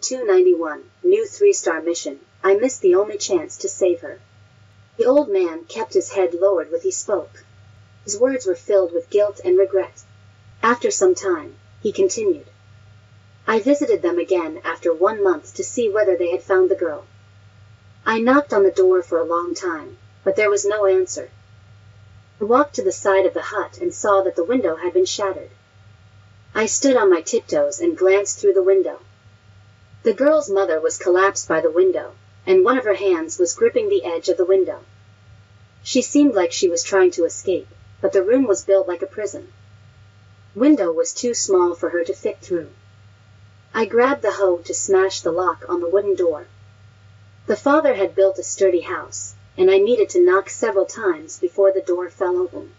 291, new 3-star mission. I missed the only chance to save her. The old man kept his head lowered when he spoke. His words were filled with guilt and regret. After some time, he continued. I visited them again after 1 month to see whether they had found the girl. I knocked on the door for a long time, but there was no answer. I walked to the side of the hut and saw that the window had been shattered. I stood on my tiptoes and glanced through the window. The girl's mother was collapsed by the window, and one of her hands was gripping the edge of the window. She seemed like she was trying to escape, but the room was built like a prison. The window was too small for her to fit through. I grabbed the hoe to smash the lock on the wooden door. The father had built a sturdy house, and I needed to knock several times before the door fell open.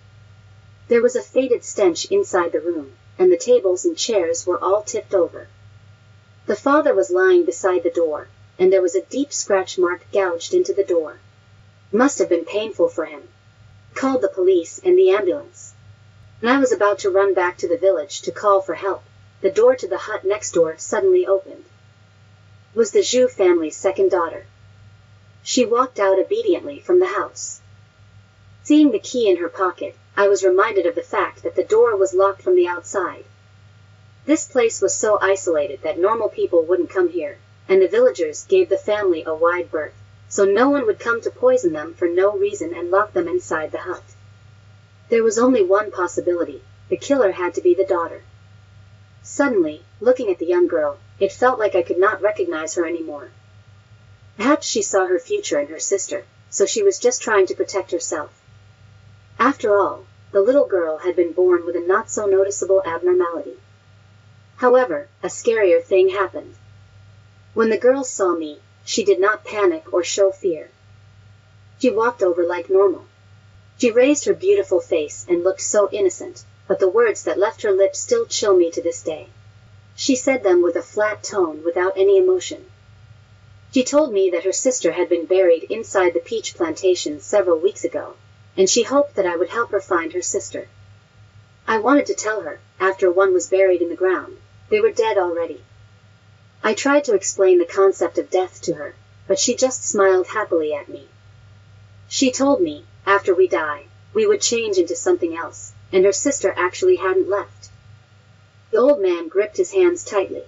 There was a faded stench inside the room, and the tables and chairs were all tipped over. The father was lying beside the door, and there was a deep scratch mark gouged into the door. It must have been painful for him. I called the police and the ambulance. When I was about to run back to the village to call for help, the door to the hut next door suddenly opened. It was the Zhu family's second daughter. She walked out obediently from the house. Seeing the key in her pocket, I was reminded of the fact that the door was locked from the outside. This place was so isolated that normal people wouldn't come here, and the villagers gave the family a wide berth, so no one would come to poison them for no reason and lock them inside the hut. There was only one possibility: the killer had to be the daughter. Suddenly, looking at the young girl, it felt like I could not recognize her anymore. Perhaps she saw her future in her sister, so she was just trying to protect herself. After all, the little girl had been born with a not-so-noticeable abnormality. However, a scarier thing happened. When the girl saw me, she did not panic or show fear. She walked over like normal. She raised her beautiful face and looked so innocent, but the words that left her lips still chill me to this day. She said them with a flat tone without any emotion. She told me that her sister had been buried inside the peach plantation several weeks ago, and she hoped that I would help her find her sister. I wanted to tell her, after one was buried in the ground, they were dead already. I tried to explain the concept of death to her, but she just smiled happily at me. She told me, after we die, we would change into something else, and her sister actually hadn't left. The old man gripped his hands tightly.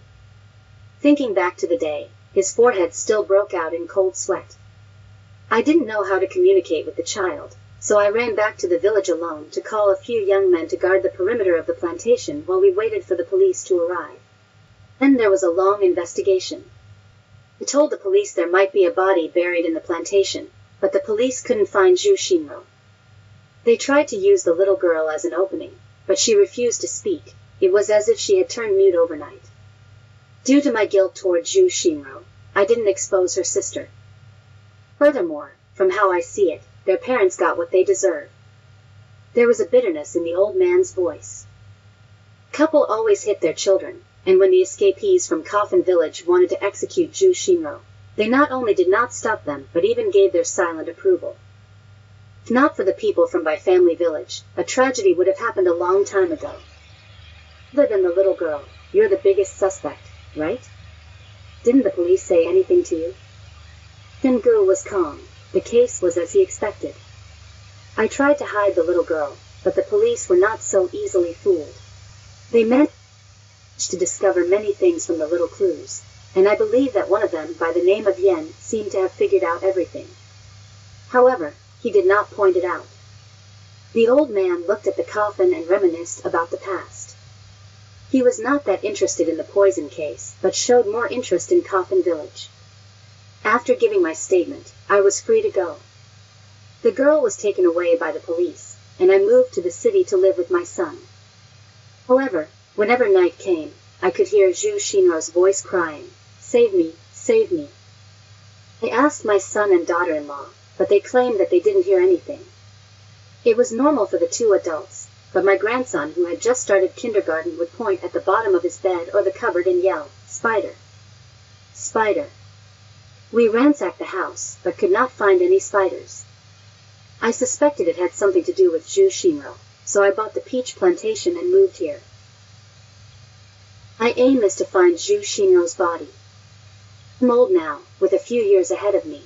Thinking back to the day, his forehead still broke out in cold sweat. I didn't know how to communicate with the child, so I ran back to the village alone to call a few young men to guard the perimeter of the plantation while we waited for the police to arrive. Then there was a long investigation. I told the police there might be a body buried in the plantation, but the police couldn't find Zhu Xinruo. They tried to use the little girl as an opening, but she refused to speak. It was as if she had turned mute overnight. Due to my guilt toward Zhu Xinruo, I didn't expose her sister. Furthermore, from how I see it, their parents got what they deserved. There was a bitterness in the old man's voice. Couple always hit their children, and when the escapees from Coffin Village wanted to execute Zhu Xinruo, they not only did not stop them but even gave their silent approval. If not for the people from Bai Family Village, a tragedy would have happened a long time ago. Other than the little girl, you're the biggest suspect, right? Didn't the police say anything to you? Xingu was calm. The case was as he expected. I tried to hide the little girl, but the police were not so easily fooled. They managed to discover many things from the little clues, and I believe that one of them, by the name of Yen, seemed to have figured out everything. However, he did not point it out. The old man looked at the coffin and reminisced about the past. He was not that interested in the poison case, but showed more interest in Coffin Village. After giving my statement, I was free to go. The girl was taken away by the police, and I moved to the city to live with my son. However, whenever night came, I could hear Zhu Xinruo's voice crying, "Save me, save me." I asked my son and daughter-in-law, but they claimed that they didn't hear anything. It was normal for the two adults, but my grandson, who had just started kindergarten, would point at the bottom of his bed or the cupboard and yell, "Spider! Spider!" We ransacked the house, but could not find any spiders. I suspected it had something to do with Zhu Xinruo, so I bought the peach plantation and moved here. My aim is to find Zhu Xinruo's body. I'm old now, with a few years ahead of me.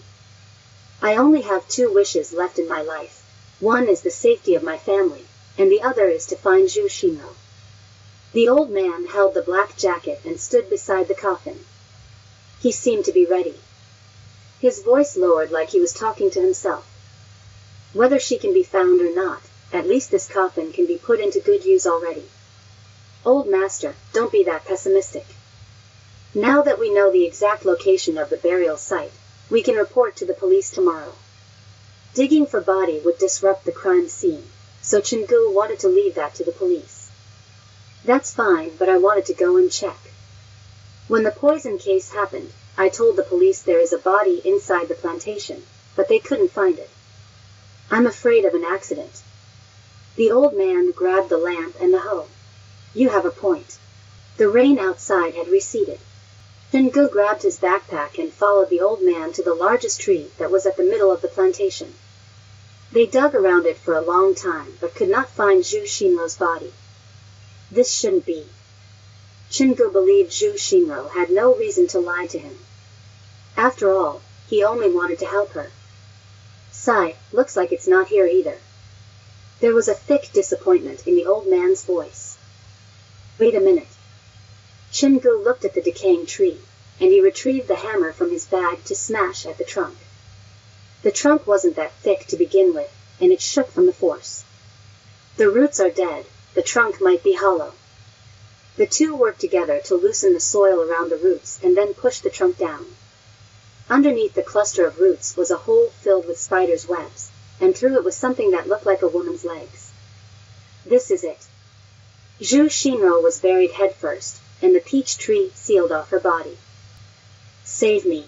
I only have two wishes left in my life. One is the safety of my family, and the other is to find Zhu Xinruo. The old man held the black jacket and stood beside the coffin. He seemed to be ready. His voice lowered like he was talking to himself. Whether she can be found or not, at least this coffin can be put into good use already. Old master, don't be that pessimistic. Now that we know the exact location of the burial site, we can report to the police tomorrow. Digging for body would disrupt the crime scene, so Chenggu wanted to leave that to the police. That's fine, but I wanted to go and check. When the poison case happened, I told the police there is a body inside the plantation, but they couldn't find it. I'm afraid of an accident. The old man grabbed the lamp and the hoe. You have a point. The rain outside had receded. Chenggu grabbed his backpack and followed the old man to the largest tree that was at the middle of the plantation. They dug around it for a long time but could not find Zhu Xinruo's body. This shouldn't be. Chenggu believed Zhu Xinruo had no reason to lie to him. After all, he only wanted to help her. Sigh, looks like it's not here either. There was a thick disappointment in the old man's voice. Wait a minute. Chenggu looked at the decaying tree, and he retrieved the hammer from his bag to smash at the trunk. The trunk wasn't that thick to begin with, and it shook from the force. The roots are dead, the trunk might be hollow. The two worked together to loosen the soil around the roots and then pushed the trunk down. Underneath the cluster of roots was a hole filled with spiders' webs, and through it was something that looked like a woman's legs. This is it. Zhu Xinruo was buried headfirst, and the peach tree sealed off her body. Save me.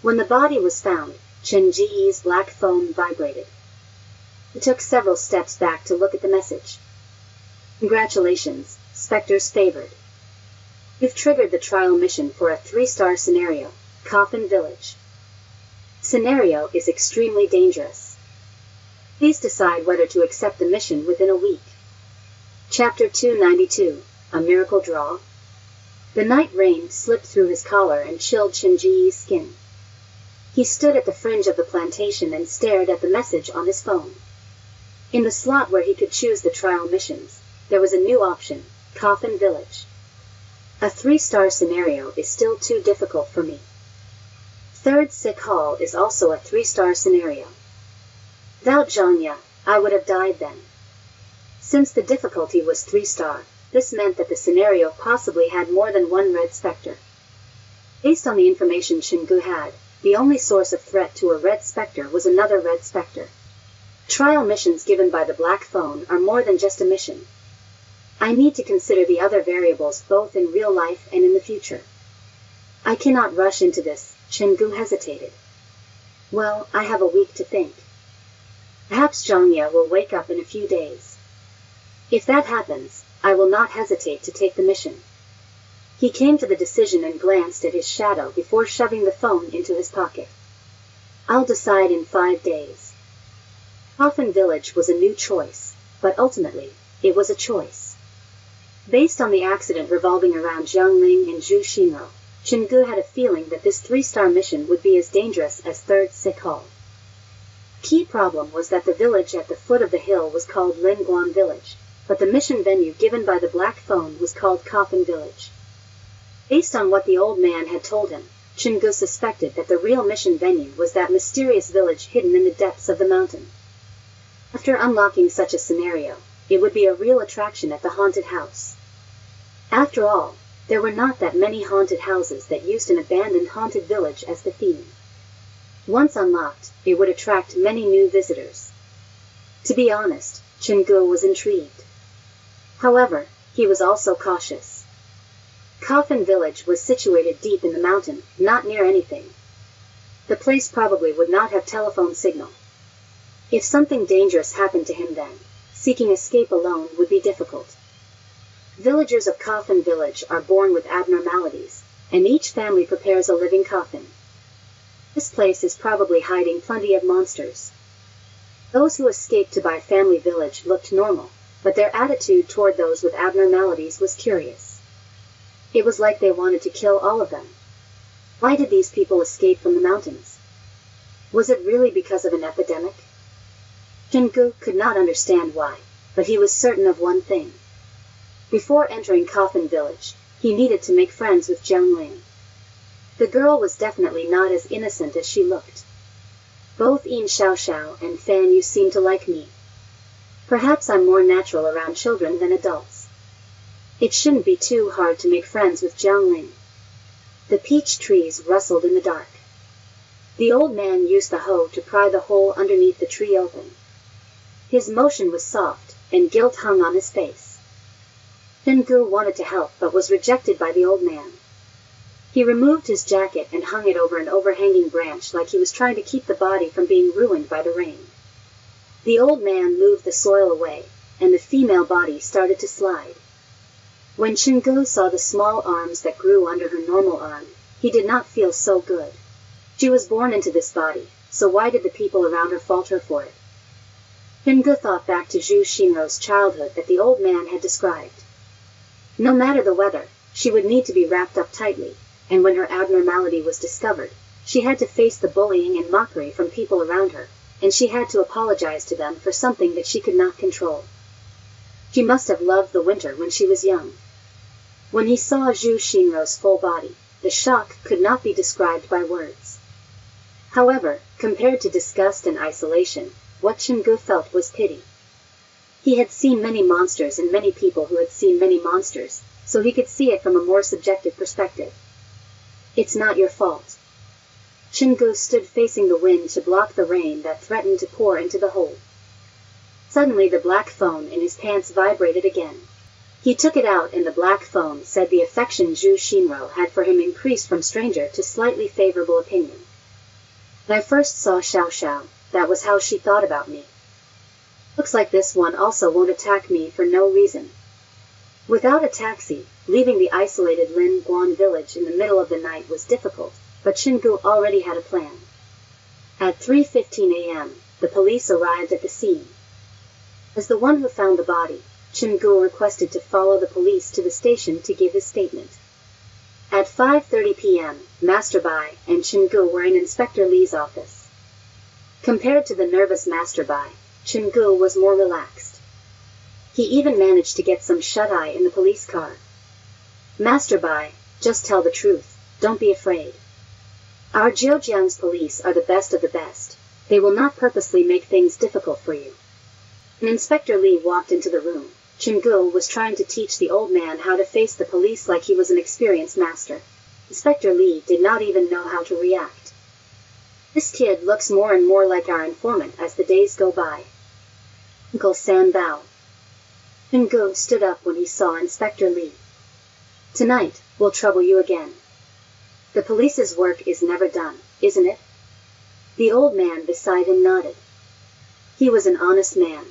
When the body was found, Chen Ji's black phone vibrated. He took several steps back to look at the message. Congratulations. Specters favored. You've triggered the trial mission for a 3-star scenario, Coffin Village. Scenario is extremely dangerous. Please decide whether to accept the mission within a week. Chapter 292, A Miracle Draw. The night rain slipped through his collar and chilled Chenji's skin. He stood at the fringe of the plantation and stared at the message on his phone. In the slot where he could choose the trial missions, there was a new option. Coffin Village. A 3-star scenario is still too difficult for me. 3rd Sick Hall is also a 3-star scenario. Without Zhangya, I would have died then. Since the difficulty was 3-star, this meant that the scenario possibly had more than one red specter. Based on the information Chenggu had, the only source of threat to a red specter was another red specter. Trial missions given by the black phone are more than just a mission. I need to consider the other variables both in real life and in the future. I cannot rush into this, Chenggu hesitated. Well, I have a week to think. Perhaps Zhangya will wake up in a few days. If that happens, I will not hesitate to take the mission. He came to the decision and glanced at his shadow before shoving the phone into his pocket. I'll decide in 5 days. Coffin Village was a new choice, but ultimately, it was a choice. Based on the accident revolving around Jiang Ling and Zhu Xinruo, Chenggu had a feeling that this 3-star mission would be as dangerous as 3rd Sick Hall. Key problem was that the village at the foot of the hill was called Lingguan Village, but the mission venue given by the black phone was called Coffin Village. Based on what the old man had told him, Chenggu suspected that the real mission venue was that mysterious village hidden in the depths of the mountain. After unlocking such a scenario, it would be a real attraction at the haunted house. After all, there were not that many haunted houses that used an abandoned haunted village as the theme. Once unlocked, it would attract many new visitors. To be honest, Chenggu was intrigued. However, he was also cautious. Coffin Village was situated deep in the mountain, not near anything. The place probably would not have telephone signal. If something dangerous happened to him then, seeking escape alone would be difficult. Villagers of Coffin Village are born with abnormalities, and each family prepares a living coffin. This place is probably hiding plenty of monsters. Those who escaped to Bai Family Village looked normal, but their attitude toward those with abnormalities was curious. It was like they wanted to kill all of them. Why did these people escape from the mountains? Was it really because of an epidemic? Zhenggu could not understand why, but he was certain of one thing. Before entering Coffin Village, he needed to make friends with Jiang Ling. The girl was definitely not as innocent as she looked. Both Yin Xiaoxiao and Fan Yu seem to like me. Perhaps I'm more natural around children than adults. It shouldn't be too hard to make friends with Jiang Ling. The peach trees rustled in the dark. The old man used the hoe to pry the hole underneath the tree open. His motion was soft, and guilt hung on his face. Zhenggu wanted to help but was rejected by the old man. He removed his jacket and hung it over an overhanging branch like he was trying to keep the body from being ruined by the rain. The old man moved the soil away, and the female body started to slide. When Zhenggu saw the small arms that grew under her normal arm, he did not feel so good. She was born into this body, so why did the people around her fault her for it? Zhenggu thought back to Zhu Xinruo's childhood that the old man had described. No matter the weather, she would need to be wrapped up tightly, and when her abnormality was discovered, she had to face the bullying and mockery from people around her, and she had to apologize to them for something that she could not control. She must have loved the winter when she was young. When he saw Zhu Xinruo's full body, the shock could not be described by words. However, compared to disgust and isolation, what Zhenggu felt was pity. He had seen many monsters and many people who had seen many monsters, so he could see it from a more subjective perspective. It's not your fault. Zhenggu stood facing the wind to block the rain that threatened to pour into the hole. Suddenly the black phone in his pants vibrated again. He took it out and the black phone said the affection Zhu Xinruo had for him increased from stranger to slightly favorable opinion. When I first saw Xiaoxiao, that was how she thought about me. Looks like this one also won't attack me for no reason. Without a taxi, leaving the isolated Lingguan village in the middle of the night was difficult, but Zhenggu already had a plan. At 3:15 a.m., the police arrived at the scene. As the one who found the body, Zhenggu requested to follow the police to the station to give his statement. At 5:30 p.m., Master Bai and Zhenggu were in Inspector Li's office. Compared to the nervous Master Bai, Zhenggu was more relaxed. He even managed to get some shut-eye in the police car. Master Bai, just tell the truth, don't be afraid. Our Jiujiang's police are the best of the best. They will not purposely make things difficult for you. When Inspector Li walked into the room, Zhenggu was trying to teach the old man how to face the police like he was an experienced master. Inspector Li did not even know how to react. This kid looks more and more like our informant as the days go by. Uncle Sam Bao. Zhenggu stood up when he saw Inspector Li. Tonight, we'll trouble you again. The police's work is never done, isn't it? The old man beside him nodded. He was an honest man.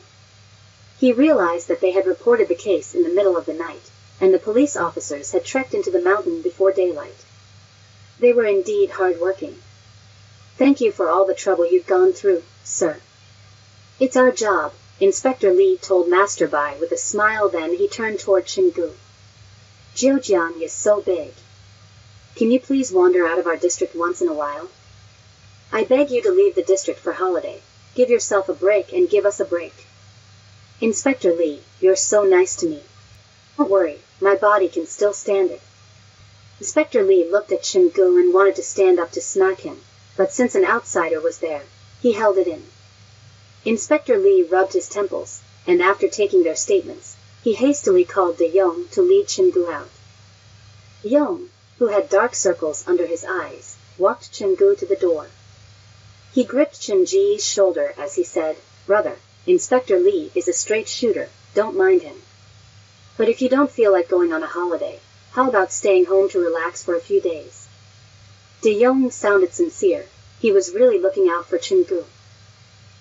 He realized that they had reported the case in the middle of the night, and the police officers had trekked into the mountain before daylight. They were indeed hard-working. Thank you for all the trouble you've gone through, sir. It's our job, Inspector Li told Master Bai with a smile, then he turned toward Zhenggu. Jiujiang is so big. Can you please wander out of our district once in a while? I beg you to leave the district for holiday. Give yourself a break and give us a break. Inspector Li, you're so nice to me. Don't worry, my body can still stand it. Inspector Li looked at Zhenggu and wanted to stand up to smack him, but since an outsider was there, he held it in. Inspector Li rubbed his temples, and after taking their statements, he hastily called De Jong to lead Zhenggu out. De Jong, who had dark circles under his eyes, walked Zhenggu to the door. He gripped Zhenggu's shoulder as he said, Brother, Inspector Li is a straight shooter, don't mind him. But if you don't feel like going on a holiday, how about staying home to relax for a few days? De Jong sounded sincere, he was really looking out for Zhenggu.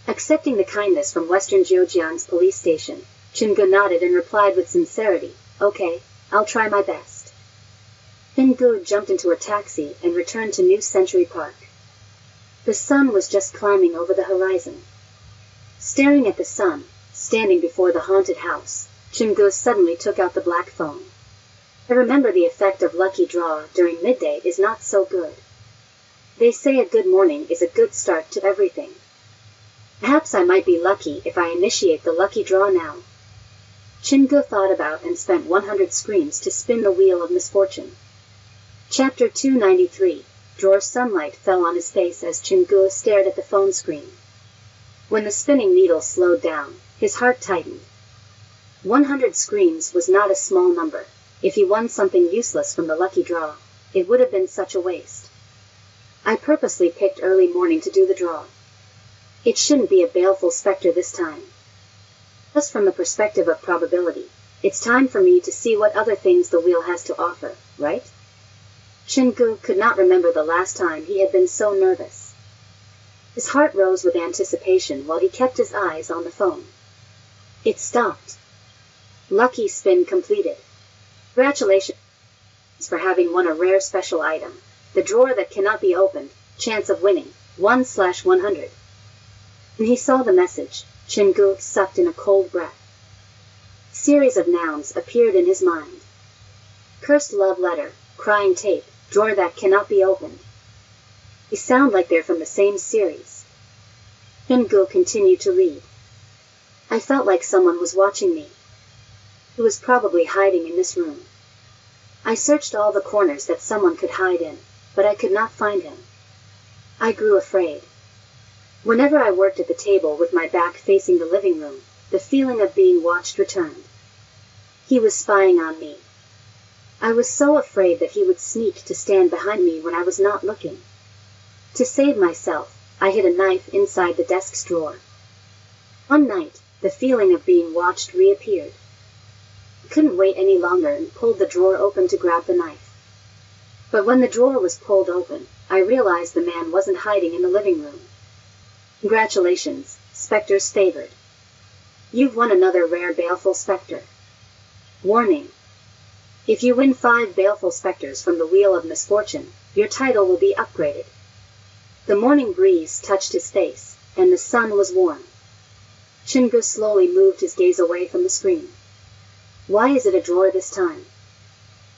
Accepting the kindness from Western Jiujiang's police station, Zhenggu nodded and replied with sincerity, Okay, I'll try my best. Zhenggu jumped into a taxi and returned to New Century Park. The sun was just climbing over the horizon. Staring at the sun, standing before the haunted house, Zhenggu suddenly took out the black phone. I remember the effect of lucky draw during midday is not so good. They say a good morning is a good start to everything. Perhaps I might be lucky if I initiate the lucky draw now. Chingu thought about and spent 100 screams to spin the wheel of misfortune. Chapter 293. Drawer sunlight fell on his face as Chingu stared at the phone screen. When the spinning needle slowed down, his heart tightened. 100 screams was not a small number. If he won something useless from the lucky draw, it would have been such a waste. I purposely picked early morning to do the draw. It shouldn't be a baleful specter this time. Just from the perspective of probability, it's time for me to see what other things the wheel has to offer, right? Chingu could not remember the last time he had been so nervous. His heart rose with anticipation while he kept his eyes on the phone. It stopped. Lucky spin completed. Congratulations for having won a rare special item. The drawer that cannot be opened, chance of winning, 1/100. When he saw the message, Chingu sucked in a cold breath. A series of nouns appeared in his mind. Cursed love letter, crying tape, drawer that cannot be opened. They sound like they're from the same series. Chingu continued to read. I felt like someone was watching me. He was probably hiding in this room. I searched all the corners that someone could hide in, but I could not find him. I grew afraid. Whenever I worked at the table with my back facing the living room, the feeling of being watched returned. He was spying on me. I was so afraid that he would sneak to stand behind me when I was not looking. To save myself, I hid a knife inside the desk's drawer. One night, the feeling of being watched reappeared. I couldn't wait any longer and pulled the drawer open to grab the knife. But when the drawer was pulled open, I realized the man wasn't hiding in the living room. Congratulations, specters favored. You've won another rare baleful specter. Warning. If you win 5 baleful specters from the Wheel of Misfortune, your title will be upgraded. The morning breeze touched his face, and the sun was warm. Chingu slowly moved his gaze away from the screen. Why is it a drawer this time?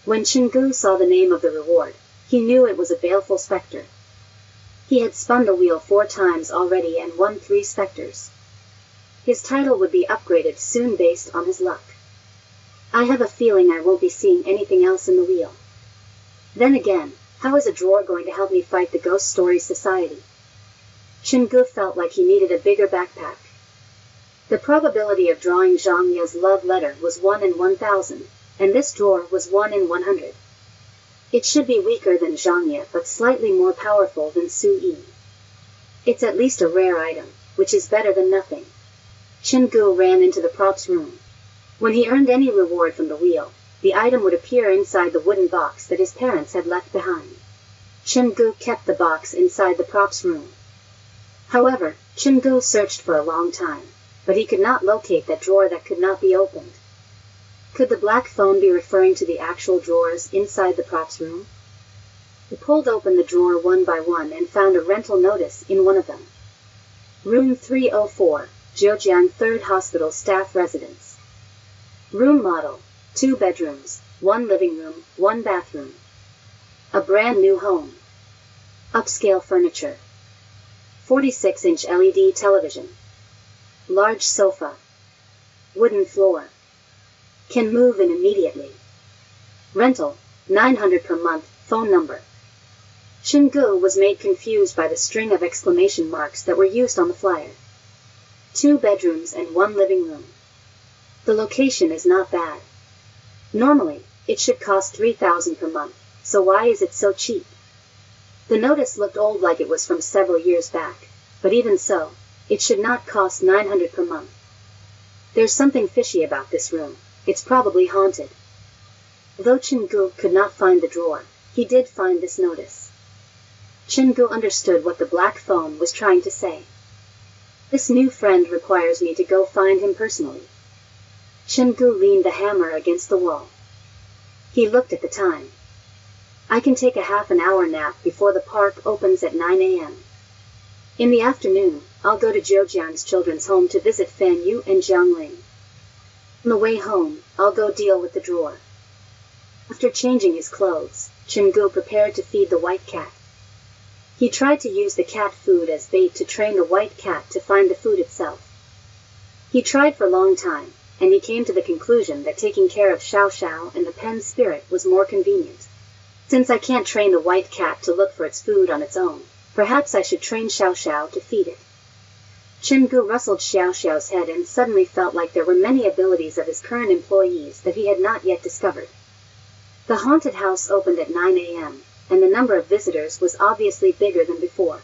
When Chingu saw the name of the reward, he knew it was a baleful specter. He had spun the wheel 4 times already and won 3 specters. His title would be upgraded soon based on his luck. I have a feeling I won't be seeing anything else in the wheel. Then again, how is a drawer going to help me fight the Ghost Story Society? Chingu felt like he needed a bigger backpack. The probability of drawing Zhang Ya's love letter was 1 in 1,000, and this drawer was 1 in 100. It should be weaker than Zhang Ye, but slightly more powerful than Su Yi. It's at least a rare item, which is better than nothing. Chingu ran into the props room. When he earned any reward from the wheel, the item would appear inside the wooden box that his parents had left behind. Chingu kept the box inside the props room. However, Chingu searched for a long time, but he could not locate that drawer that could not be opened. Could the black phone be referring to the actual drawers inside the props room? He pulled open the drawer one by one and found a rental notice in one of them. Room 304, Zhejiang 3rd Hospital Staff Residence. Room model, 2 bedrooms, 1 living room, 1 bathroom. A brand new home. Upscale furniture. 46-inch LED television. Large sofa. Wooden floor. Can move in immediately. Rental, 900 per month, phone number. Chingu was made confused by the string of exclamation marks that were used on the flyer. 2 bedrooms and 1 living room. The location is not bad. Normally, it should cost 3,000 per month, so why is it so cheap? The notice looked old, like it was from several years back, but even so, it should not cost 900 per month. There's something fishy about this room. It's probably haunted. Though Chingu could not find the drawer, he did find this notice. Chingu understood what the black phone was trying to say. This new friend requires me to go find him personally. Chingu leaned the hammer against the wall. He looked at the time. I can take a half-an-hour nap before the park opens at 9 a.m. In the afternoon, I'll go to Jiujiang's children's home to visit Fan Yu and Jiang Ling. On the way home, I'll go deal with the drawer. After changing his clothes, Chingu prepared to feed the white cat. He tried to use the cat food as bait to train the white cat to find the food itself. He tried for a long time, and he came to the conclusion that taking care of Xiao Xiao and the pen's spirit was more convenient. Since I can't train the white cat to look for its food on its own, perhaps I should train Xiao Xiao to feed it. Chen Gu rustled Xiao Xiao's head and suddenly felt like there were many abilities of his current employees that he had not yet discovered. The haunted house opened at 9 a.m., and the number of visitors was obviously bigger than before.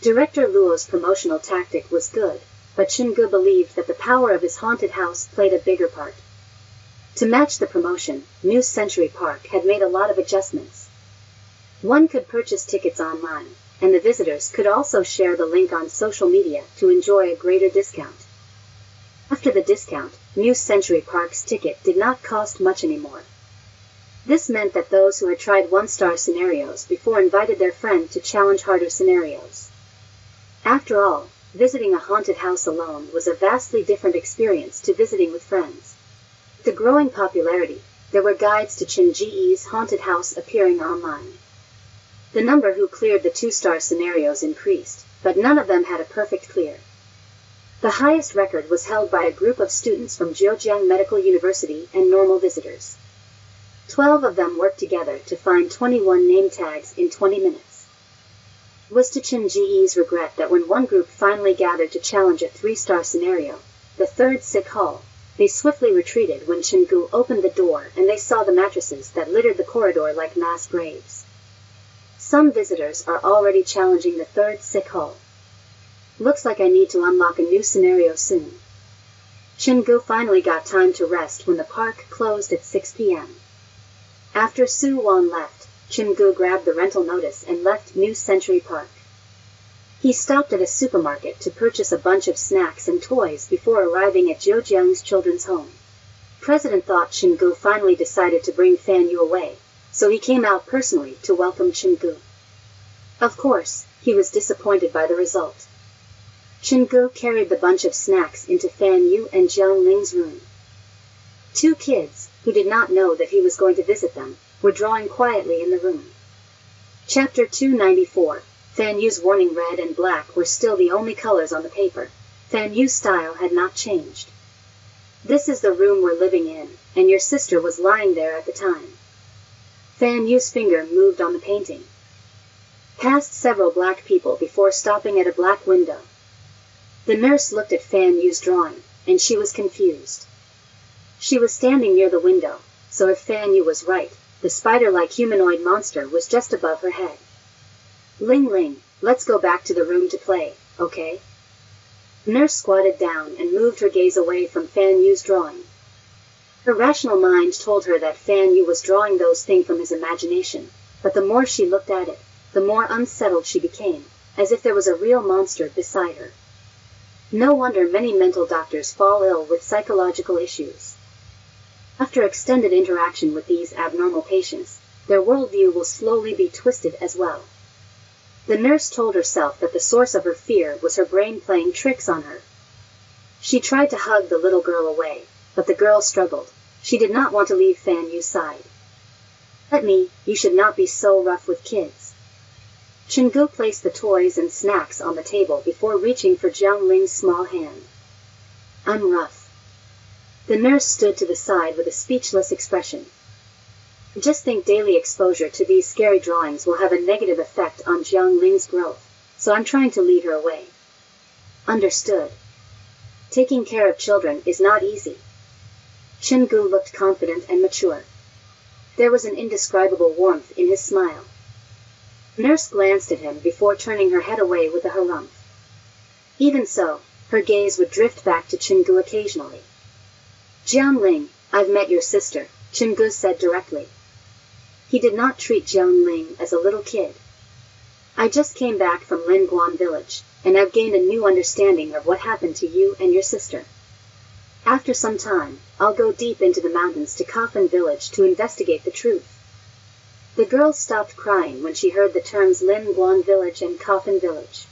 Director Luo's promotional tactic was good, but Chen Gu believed that the power of his haunted house played a bigger part. To match the promotion, New Century Park had made a lot of adjustments. One could purchase tickets online, and the visitors could also share the link on social media to enjoy a greater discount. After the discount, New Century Park's ticket did not cost much anymore. This meant that those who had tried one-star scenarios before invited their friend to challenge harder scenarios. After all, visiting a haunted house alone was a vastly different experience to visiting with friends. With the growing popularity, there were guides to Chen Ge's haunted house appearing online. The number who cleared the two-star scenarios increased, but none of them had a perfect clear. The highest record was held by a group of students from Zhejiang Medical University and normal visitors. 12 of them worked together to find 21 name tags in 20 minutes. It was to Chen Ge's regret that when one group finally gathered to challenge a three-star scenario, the 3rd Sick Hall, they swiftly retreated when Chen Gu opened the door and they saw the mattresses that littered the corridor like mass graves. Some visitors are already challenging the 3rd Sick Hall. Looks like I need to unlock a new scenario soon. Chen Gu finally got time to rest when the park closed at 6 p.m. After Su Wan left, Chen Gu grabbed the rental notice and left New Century Park. He stopped at a supermarket to purchase a bunch of snacks and toys before arriving at Jiujiang's children's home. President thought Chen Gu finally decided to bring Fan Yu away, so he came out personally to welcome Chen Gu. Of course, he was disappointed by the result. Chen Gu carried the bunch of snacks into Fan Yu and Jiang Ling's room. Two kids, who did not know that he was going to visit them, were drawing quietly in the room. Chapter 294, Fan Yu's warning. Red and black were still the only colors on the paper. Fan Yu's style had not changed. This is the room we're living in, and your sister was lying there at the time. Fan Yu's finger moved on the painting. Passed several black people before stopping at a black window. The nurse looked at Fan Yu's drawing, and she was confused. She was standing near the window, so if Fan Yu was right, the spider-like humanoid monster was just above her head. Ling Ling, let's go back to the room to play, okay? Nurse squatted down and moved her gaze away from Fan Yu's drawing. Her rational mind told her that Fan Yu was drawing those things from his imagination, but the more she looked at it, the more unsettled she became, as if there was a real monster beside her. No wonder many mental doctors fall ill with psychological issues. After extended interaction with these abnormal patients, their worldview will slowly be twisted as well. The nurse told herself that the source of her fear was her brain playing tricks on her. She tried to hug the little girl away, but the girl struggled. She did not want to leave Fan Yu's side. Let me, you should not be so rough with kids. Chen Gu placed the toys and snacks on the table before reaching for Jiang Ling's small hand. I'm rough. The nurse stood to the side with a speechless expression. Just think, daily exposure to these scary drawings will have a negative effect on Jiang Ling's growth, so I'm trying to lead her away. Understood. Taking care of children is not easy. Chen Gu looked confident and mature. There was an indescribable warmth in his smile. Nurse glanced at him before turning her head away with a harumph. Even so, her gaze would drift back to Chen Gu occasionally. Jiang Ling, I've met your sister, Chen Gu said directly. He did not treat Jiang Ling as a little kid. I just came back from Lingguan Village, and I've gained a new understanding of what happened to you and your sister. After some time, I'll go deep into the mountains to Coffin Village to investigate the truth. The girl stopped crying when she heard the terms Lingguan Village and Coffin Village.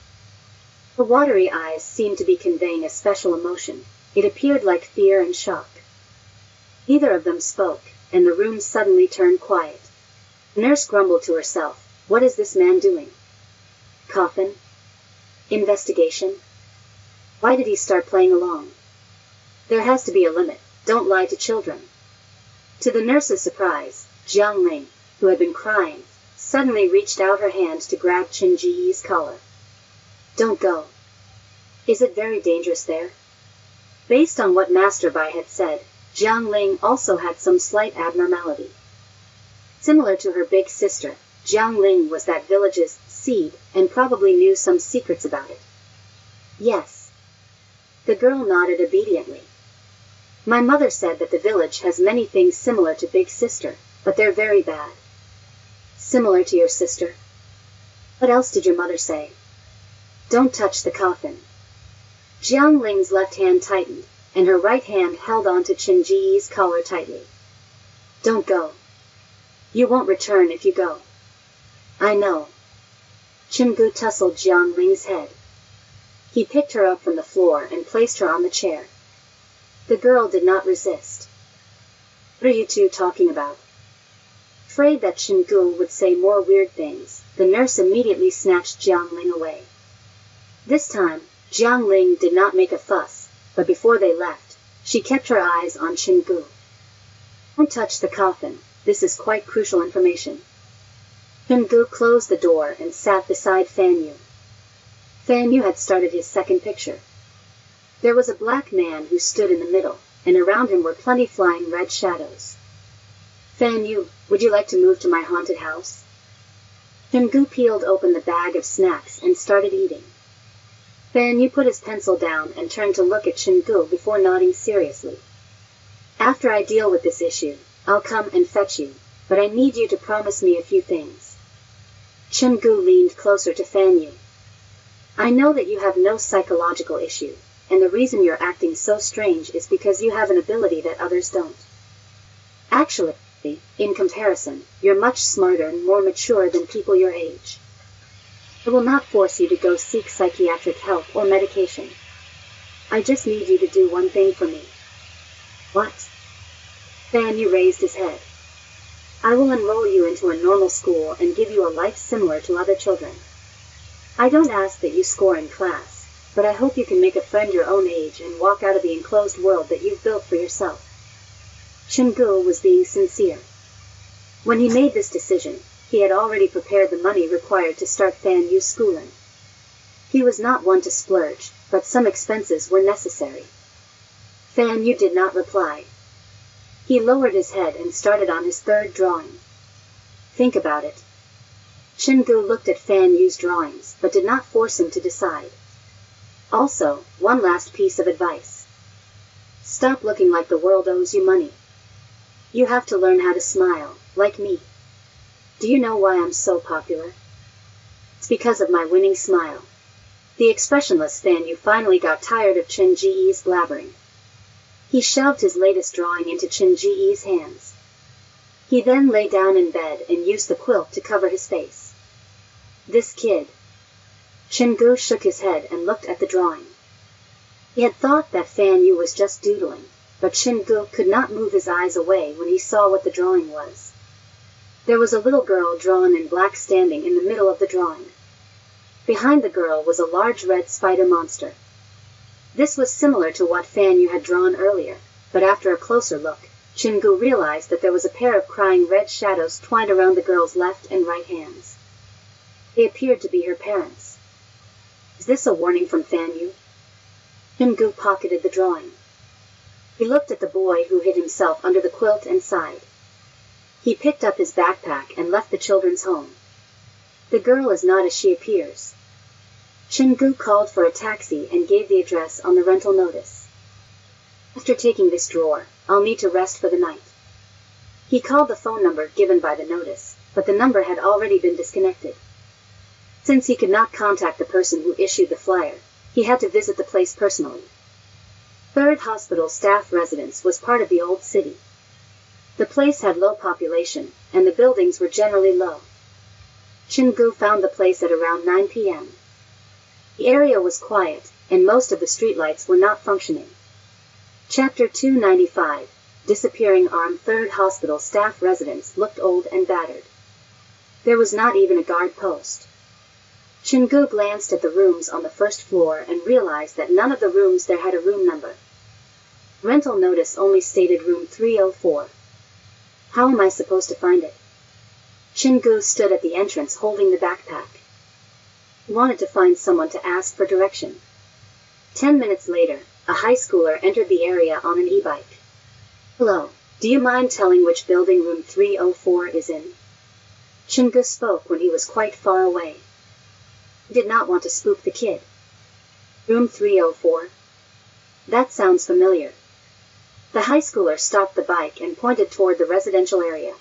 Her watery eyes seemed to be conveying a special emotion. It appeared like fear and shock. Neither of them spoke, and the room suddenly turned quiet. Nurse grumbled to herself, what is this man doing? Coffin? Investigation? Why did he start playing along? There has to be a limit. Don't lie to children. To the nurse's surprise, Jiang Ling, who had been crying, suddenly reached out her hand to grab Qin Jiyi's collar. Don't go. Is it very dangerous there? Based on what Master Bai had said, Jiang Ling also had some slight abnormality. Similar to her big sister, Jiang Ling was that village's seed and probably knew some secrets about it. Yes. The girl nodded obediently. My mother said that the village has many things similar to Big Sister, but they're very bad. Similar to your sister? What else did your mother say? Don't touch the coffin. Jiang Ling's left hand tightened, and her right hand held onto Qin Jiyi's collar tightly. Don't go. You won't return if you go. I know. Qin Gu tussled Jiang Ling's head. He picked her up from the floor and placed her on the chair. The girl did not resist. What are you two talking about? Afraid that Qin Gu would say more weird things, the nurse immediately snatched Jiang Ling away. This time, Jiang Ling did not make a fuss, but before they left, she kept her eyes on Qin Gu. Don't touch the coffin. This is quite crucial information. Qin Gu closed the door and sat beside Fan Yu. Fan Yu had started his second picture. There was a black man who stood in the middle, and around him were plenty flying red shadows. Fan Yu, would you like to move to my haunted house? Qin Gu peeled open the bag of snacks and started eating. Fan Yu put his pencil down and turned to look at Qin Gu before nodding seriously. After I deal with this issue, I'll come and fetch you, but I need you to promise me a few things. Qin Gu leaned closer to Fan Yu. I know that you have no psychological issue, and the reason you're acting so strange is because you have an ability that others don't. Actually, in comparison, you're much smarter and more mature than people your age. I will not force you to go seek psychiatric help or medication. I just need you to do one thing for me. What? Fan Yu raised his head. I will enroll you into a normal school and give you a life similar to other children. I don't ask that you score in class, but I hope you can make a friend your own age and walk out of the enclosed world that you've built for yourself. Qin Gu was being sincere. When he made this decision, he had already prepared the money required to start Fan Yu's schooling. He was not one to splurge, but some expenses were necessary. Fan Yu did not reply. He lowered his head and started on his third drawing. Think about it. Qin Gu looked at Fan Yu's drawings, but did not force him to decide. Also, one last piece of advice. Stop looking like the world owes you money. You have to learn how to smile, like me. Do you know why I'm so popular? It's because of my winning smile. The expressionless Fan Yu finally got tired of Qin Jiyi's blabbering. He shoved his latest drawing into Qin Jiyi's hands. He then lay down in bed and used the quilt to cover his face. This kid. Qin Gu shook his head and looked at the drawing. He had thought that Fan Yu was just doodling, but Qin Gu could not move his eyes away when he saw what the drawing was. There was a little girl drawn in black standing in the middle of the drawing. Behind the girl was a large red spider monster. This was similar to what Fan Yu had drawn earlier, but after a closer look, Qin Gu realized that there was a pair of crying red shadows twined around the girl's left and right hands. They appeared to be her parents. Is this a warning from Fan Yu? Qin Gu pocketed the drawing. He looked at the boy who hid himself under the quilt and sighed. He picked up his backpack and left the children's home. The girl is not as she appears. Qin Gu called for a taxi and gave the address on the rental notice. After taking this drawer, I'll need to rest for the night. He called the phone number given by the notice, but the number had already been disconnected. Since he could not contact the person who issued the flyer, he had to visit the place personally. Third Hospital Staff Residence was part of the old city. The place had low population, and the buildings were generally low. Qin Gu found the place at around 9 p.m. The area was quiet, and most of the streetlights were not functioning. Chapter 295, Disappearing Arm. 3rd Hospital Staff Residence looked old and battered. There was not even a guard post. Xingu glanced at the rooms on the first floor and realized that none of the rooms there had a room number. Rental notice only stated room 304. How am I supposed to find it? Xingu stood at the entrance holding the backpack. He wanted to find someone to ask for direction. 10 minutes later, a high schooler entered the area on an e-bike. Hello, do you mind telling which building room 304 is in? Xingu spoke when he was quite far away. He did not want to spook the kid. Room 304? That sounds familiar. The high schooler stopped the bike and pointed toward the residential area.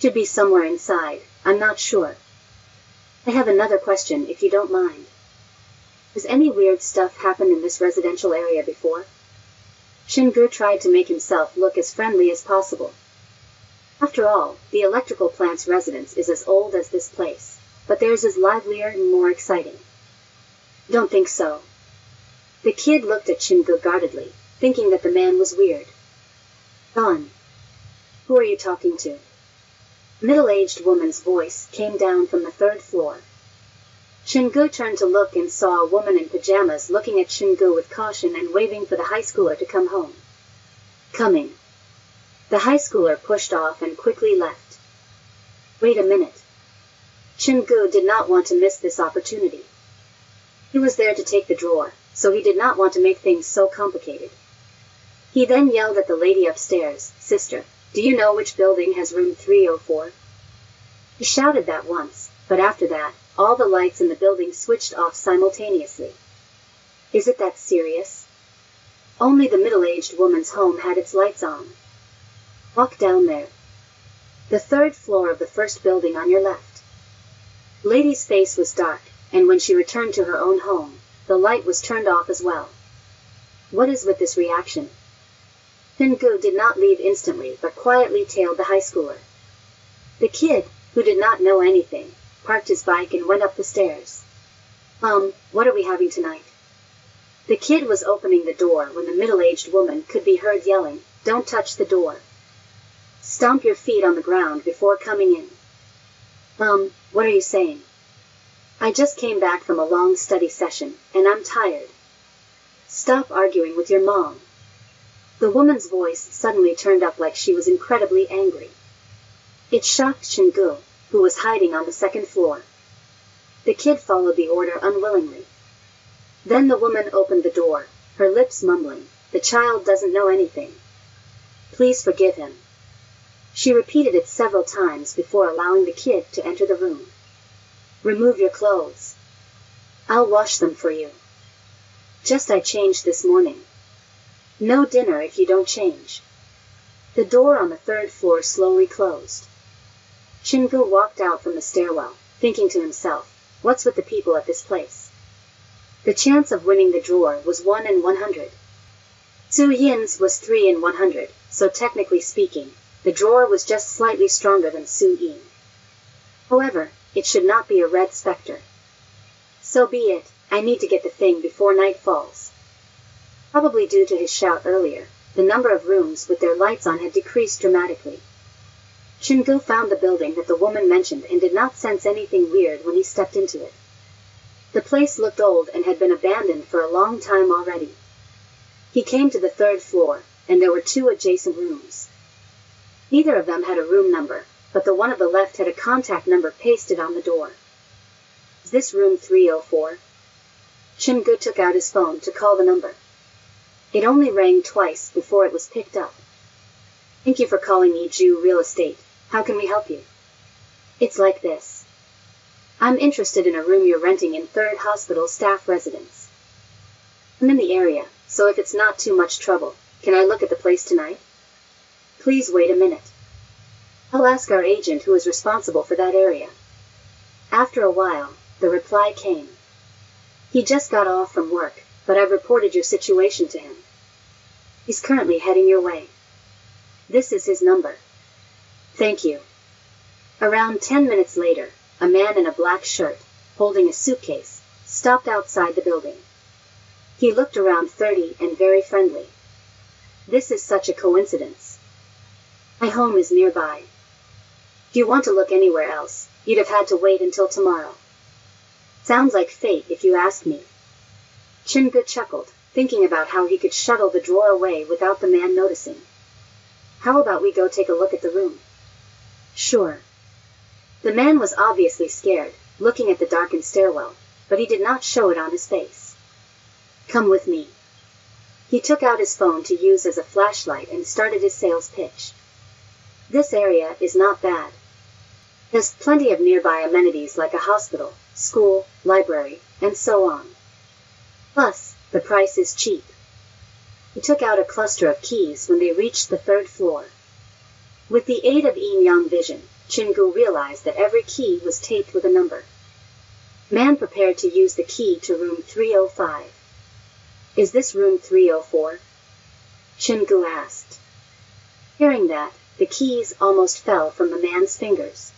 Should be somewhere inside, I'm not sure. I have another question if you don't mind. Has any weird stuff happened in this residential area before? Xingu tried to make himself look as friendly as possible. After all, the Electrical Plants residence is as old as this place, but theirs is livelier and more exciting. Don't think so. The kid looked at Xingu guardedly, thinking that the man was weird. Gone. Who are you talking to? A middle-aged woman's voice came down from the third floor. Xingu turned to look and saw a woman in pajamas looking at Xingu with caution and waving for the high schooler to come home. Coming. The high schooler pushed off and quickly left. Wait a minute. Xingu did not want to miss this opportunity. He was there to take the drawer, so he did not want to make things so complicated. He then yelled at the lady upstairs, "Sister, do you know which building has room 304? He shouted that once, but after that, all the lights in the building switched off simultaneously. Is it that serious? Only the middle-aged woman's home had its lights on. Walk down there. The third floor of the first building on your left. The lady's face was dark, and when she returned to her own home, the light was turned off as well. What is with this reaction? Xingu did not leave instantly, but quietly tailed the high schooler. The kid, who did not know anything, parked his bike and went up the stairs. What are we having tonight? The kid was opening the door when the middle-aged woman could be heard yelling, "Don't touch the door. Stomp your feet on the ground before coming in." What are you saying? I just came back from a long study session, and I'm tired. Stop arguing with your mom. The woman's voice suddenly turned up like she was incredibly angry. It shocked Xingu, who was hiding on the second floor. The kid followed the order unwillingly. Then the woman opened the door, her lips mumbling, "The child doesn't know anything. Please forgive him." She repeated it several times before allowing the kid to enter the room. "Remove your clothes. I'll wash them for you. I changed this morning. No dinner if you don't change." The door on the third floor slowly closed. Xingu walked out from the stairwell, thinking to himself, "What's with the people at this place?" The chance of winning the drawer was 1 in 100. Zhu Yin's was 3 in 100, so technically speaking, the drawer was just slightly stronger than Zhu Yin. However, it should not be a red specter. So be it. I need to get the thing before night falls. Probably due to his shout earlier, the number of rooms with their lights on had decreased dramatically. Xingu found the building that the woman mentioned and did not sense anything weird when he stepped into it. The place looked old and had been abandoned for a long time already. He came to the third floor, and there were 2 adjacent rooms. Neither of them had a room number, but the one on the left had a contact number pasted on the door. "Is this room 304? Xingu took out his phone to call the number. It only rang twice before it was picked up. "Thank you for calling Meju Real Estate. How can we help you?" "It's like this. I'm interested in a room you're renting in Third Hospital Staff Residence. I'm in the area, so if it's not too much trouble, can I look at the place tonight?" "Please wait a minute. I'll ask our agent who is responsible for that area." After a while, the reply came. "He just got off from work, but I've reported your situation to him. He's currently heading your way. This is his number. Thank you." Around 10 minutes later, a man in a black shirt, holding a suitcase, stopped outside the building. He looked around 30 and very friendly. "This is such a coincidence. My home is nearby. If you want to look anywhere else, you'd have had to wait until tomorrow." Sounds like fate, if you ask me. Chingu chuckled, thinking about how he could shuttle the drawer away without the man noticing. How about we go take a look at the room? Sure. The man was obviously scared, looking at the darkened stairwell, but he did not show it on his face. Come with me. He took out his phone to use as a flashlight and started his sales pitch. This area is not bad. There's plenty of nearby amenities like a hospital, school, library, and so on. Plus, the price is cheap. He took out a cluster of keys when they reached the third floor. With the aid of Yin Yang vision, Chingu realized that every key was taped with a number. Man prepared to use the key to room 305. Is this room 304? Chingu asked. Hearing that, the keys almost fell from the man's fingers.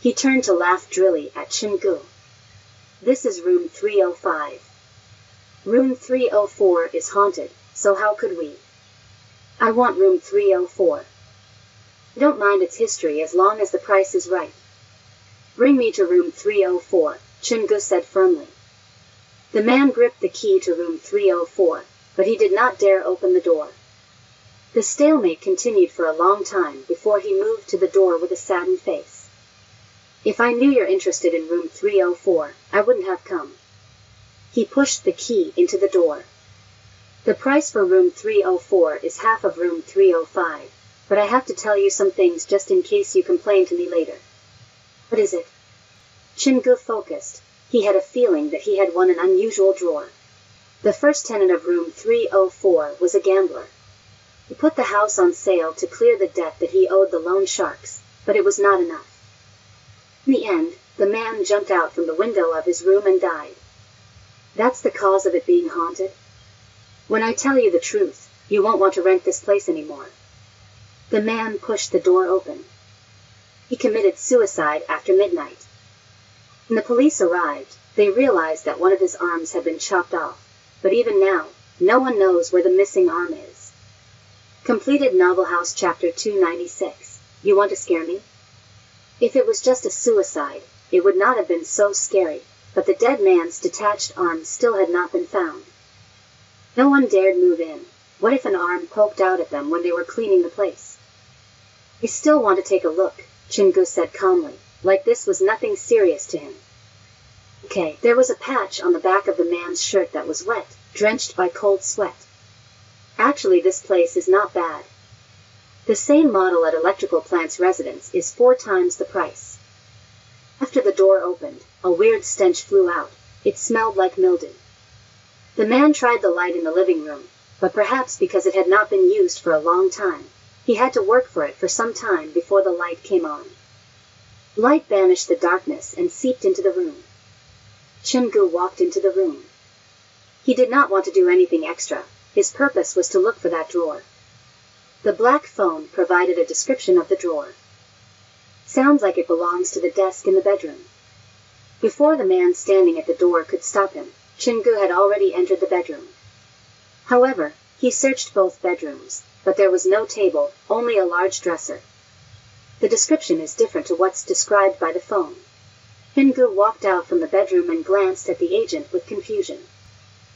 He turned to laugh drilly at Chingu. This is room 305. Room 304 is haunted, so how could we? I want room 304. I don't mind its history as long as the price is right. Bring me to room 304, Chingu said firmly. The man gripped the key to room 304, but he did not dare open the door. The stalemate continued for a long time before he moved to the door with a saddened face. If I knew you're interested in room 304, I wouldn't have come. He pushed the key into the door. The price for room 304 is half of room 305, but I have to tell you some things just in case you complain to me later. What is it? Chingu focused. He had a feeling that he had won an unusual draw. The first tenant of room 304 was a gambler. He put the house on sale to clear the debt that he owed the loan sharks, but it was not enough. In the end, the man jumped out from the window of his room and died. That's the cause of it being haunted? When I tell you the truth, you won't want to rent this place anymore. The man pushed the door open. He committed suicide after midnight. When the police arrived, they realized that one of his arms had been chopped off, but even now, no one knows where the missing arm is. Completed Novel-House Chapter 296. You want to scare me? If it was just a suicide, it would not have been so scary, but the dead man's detached arm still had not been found. No one dared move in. What if an arm poked out at them when they were cleaning the place? I still want to take a look, Chingu said calmly, like this was nothing serious to him. Okay, there was a patch on the back of the man's shirt that was wet, drenched by cold sweat. Actually, this place is not bad. The same model at Electrical Plants Residence is 4 times the price. After the door opened, a weird stench flew out. It smelled like mildew. The man tried the light in the living room, but perhaps because it had not been used for a long time, he had to work for it for some time before the light came on. Light banished the darkness and seeped into the room. Chingu walked into the room. He did not want to do anything extra. His purpose was to look for that drawer. The black phone provided a description of the drawer. Sounds like it belongs to the desk in the bedroom. Before the man standing at the door could stop him, Chingu had already entered the bedroom. However, he searched both bedrooms, but there was no table, only a large dresser. The description is different to what's described by the phone. Chingu walked out from the bedroom and glanced at the agent with confusion.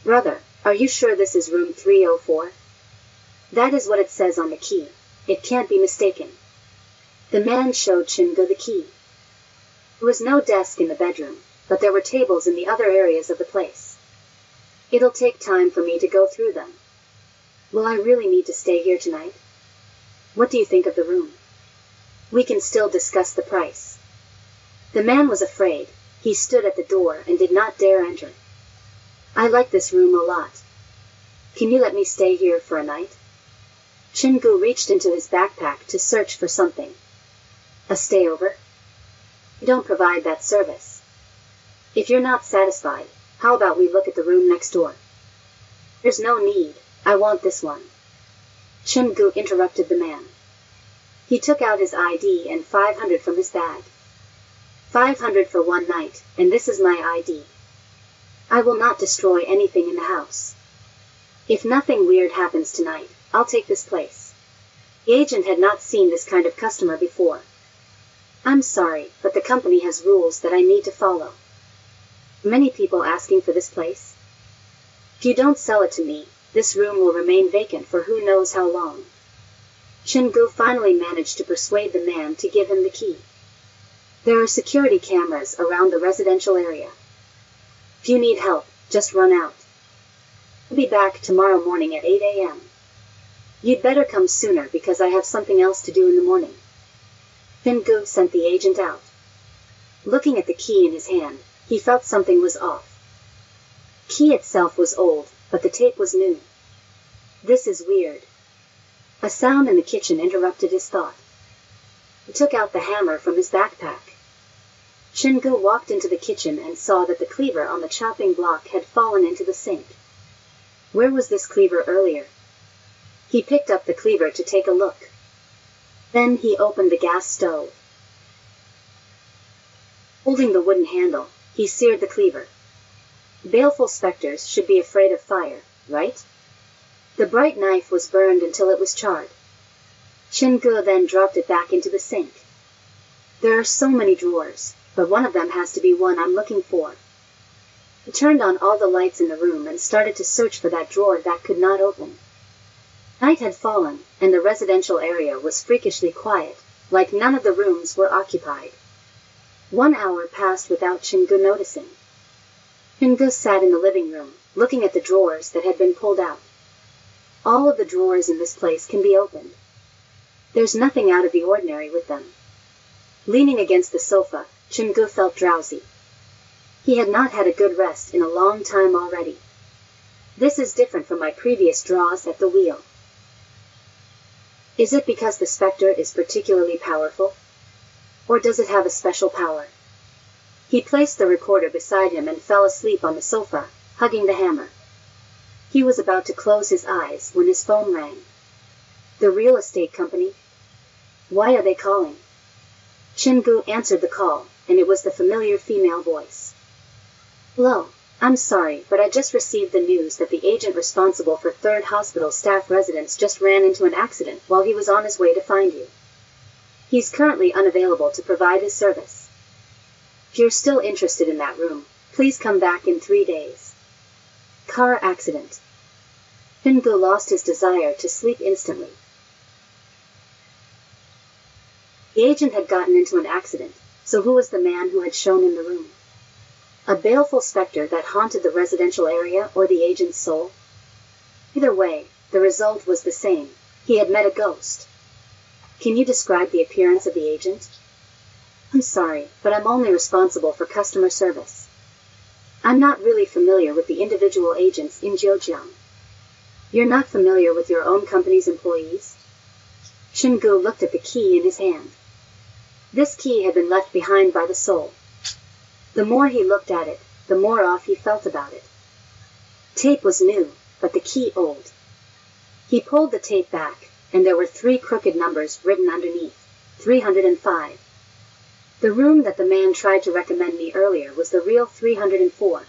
Brother, are you sure this is room 304? That is what it says on the key. It can't be mistaken. The man showed Chingu the key. There was no desk in the bedroom, but there were tables in the other areas of the place. It'll take time for me to go through them. Will I really need to stay here tonight? What do you think of the room? We can still discuss the price. The man was afraid. He stood at the door and did not dare enter. I like this room a lot. Can you let me stay here for a night? Chingu reached into his backpack to search for something. A stayover? You don't provide that service. If you're not satisfied, how about we look at the room next door? There's no need, I want this one. Chingu interrupted the man. He took out his ID and 500 from his bag. 500 for one night, and this is my ID. I will not destroy anything in the house. If nothing weird happens tonight, I'll take this place. The agent had not seen this kind of customer before. I'm sorry, but the company has rules that I need to follow. Many people asking for this place. If you don't sell it to me, this room will remain vacant for who knows how long. Chen Gu finally managed to persuade the man to give him the key. There are security cameras around the residential area. If you need help, just run out. I'll be back tomorrow morning at 8 a.m. You'd better come sooner because I have something else to do in the morning. Chen Gu sent the agent out. Looking at the key in his hand, he felt something was off. The key itself was old, but the tape was new. This is weird. A sound in the kitchen interrupted his thought. He took out the hammer from his backpack. Chen Gu walked into the kitchen and saw that the cleaver on the chopping block had fallen into the sink. Where was this cleaver earlier? He picked up the cleaver to take a look. Then he opened the gas stove. Holding the wooden handle, he seared the cleaver. Baleful specters should be afraid of fire, right? The bright knife was burned until it was charred. Chen Gu then dropped it back into the sink. There are so many drawers, but one of them has to be one I'm looking for. He turned on all the lights in the room and started to search for that drawer that could not open. Night had fallen, and the residential area was freakishly quiet, like none of the rooms were occupied. 1 hour passed without Chen Gu noticing. Chen Gu sat in the living room, looking at the drawers that had been pulled out. All of the drawers in this place can be opened. There's nothing out of the ordinary with them. Leaning against the sofa, Chen Gu felt drowsy. He had not had a good rest in a long time already. This is different from my previous draws at the wheel. Is it because the specter is particularly powerful? Or does it have a special power? He placed the recorder beside him and fell asleep on the sofa, hugging the hammer. He was about to close his eyes when his phone rang. The real estate company? Why are they calling? Chen Gu answered the call, and it was the familiar female voice. Hello, I'm sorry, but I just received the news that the agent responsible for 3rd Hospital Staff Residence just ran into an accident while he was on his way to find you. He's currently unavailable to provide his service. If you're still interested in that room, please come back in 3 days. Car accident. Chen Gu lost his desire to sleep instantly. The agent had gotten into an accident, so who was the man who had shown him the room? A baleful specter that haunted the residential area or the agent's soul? Either way, the result was the same. He had met a ghost. Can you describe the appearance of the agent? I'm sorry, but I'm only responsible for customer service. I'm not really familiar with the individual agents in Jiujiang. You're not familiar with your own company's employees? Chen Gu looked at the key in his hand. This key had been left behind by the soul. The more he looked at it, the more off he felt about it. Tape was new, but the key old. He pulled the tape back, and there were 3 crooked numbers written underneath, 305. The room that the man tried to recommend me earlier was the real 304.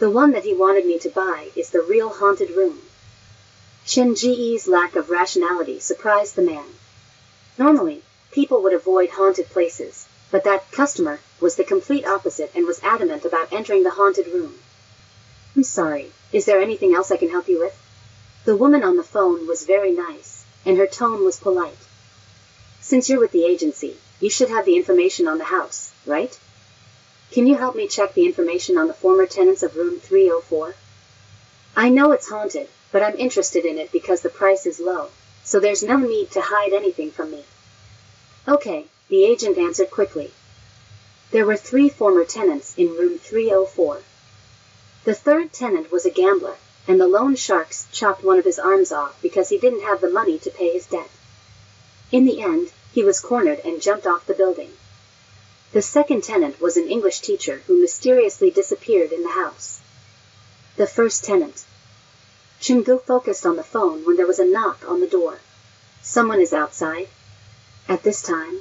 The one that he wanted me to buy is the real haunted room. Chen Ge's lack of rationality surprised the man. Normally, people would avoid haunted places, but that customer was the complete opposite and was adamant about entering the haunted room. I'm sorry, is there anything else I can help you with? The woman on the phone was very nice, and her tone was polite. Since you're with the agency, you should have the information on the house, right? Can you help me check the information on the former tenants of room 304? I know it's haunted, but I'm interested in it because the price is low, so there's no need to hide anything from me. Okay, the agent answered quickly. There were 3 former tenants in room 304. The 3rd tenant was a gambler, and the loan sharks chopped one of his arms off because he didn't have the money to pay his debt. In the end, he was cornered and jumped off the building. The 2nd tenant was an English teacher who mysteriously disappeared in the house. The 1st tenant. Chen Gu focused on the phone when there was a knock on the door. Someone is outside. At this time,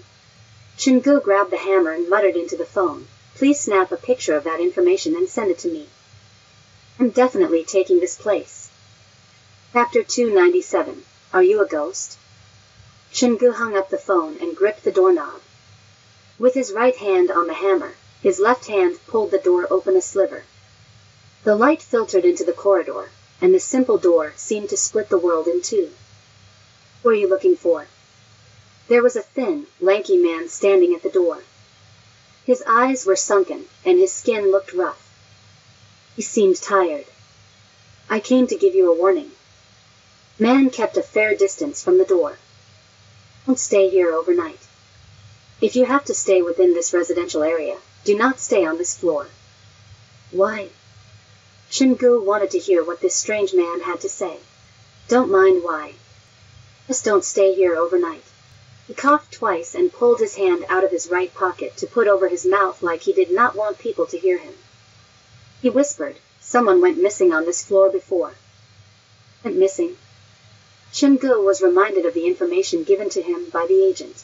Chen Gu grabbed the hammer and muttered into the phone, "Please snap a picture of that information and send it to me. I'm definitely taking this place." Chapter 297. Are you a ghost? Chen Gu hung up the phone and gripped the doorknob. With his right hand on the hammer, His left hand pulled the door open a sliver. The light filtered into the corridor, and the simple door seemed to split the world in two. "What are you looking for?" There was a thin, lanky man standing at the door. His eyes were sunken, and his skin looked rough. He seemed tired. "I came to give you a warning." Man kept a fair distance from the door. "Don't stay here overnight. If you have to stay within this residential area, do not stay on this floor." "Why?" Shingu wanted to hear what this strange man had to say. "Don't mind why. Just don't stay here overnight." He coughed twice and pulled his hand out of his right pocket to put over his mouth like he did not want people to hear him. He whispered, "Someone went missing on this floor before." "Went missing?" Shingu was reminded of the information given to him by the agent.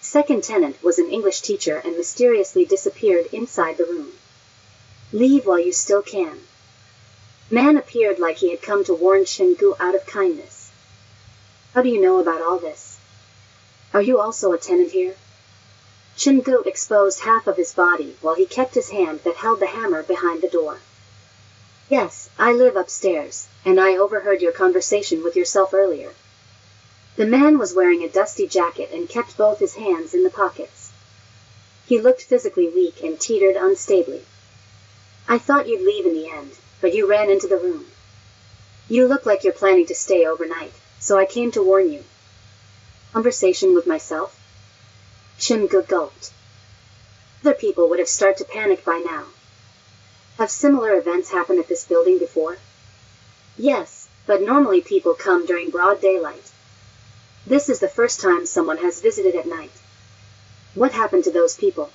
Second tenant was an English teacher and mysteriously disappeared inside the room. "Leave while you still can." Man appeared like he had come to warn Shingu out of kindness. "How do you know about all this? Are you also a tenant here?" Shingu exposed half of his body while he kept his hand that held the hammer behind the door. "Yes, I live upstairs, and I overheard your conversation with yourself earlier." The man was wearing a dusty jacket and kept both his hands in the pockets. He looked physically weak and teetered unstably. "I thought you'd leave in the end, but you ran into the room. You look like you're planning to stay overnight, so I came to warn you." "Conversation with myself?" Shingu gulped. Other people would have started to panic by now. "Have similar events happened at this building before?" "Yes, but normally people come during broad daylight. This is the first time someone has visited at night." "What happened to those people?"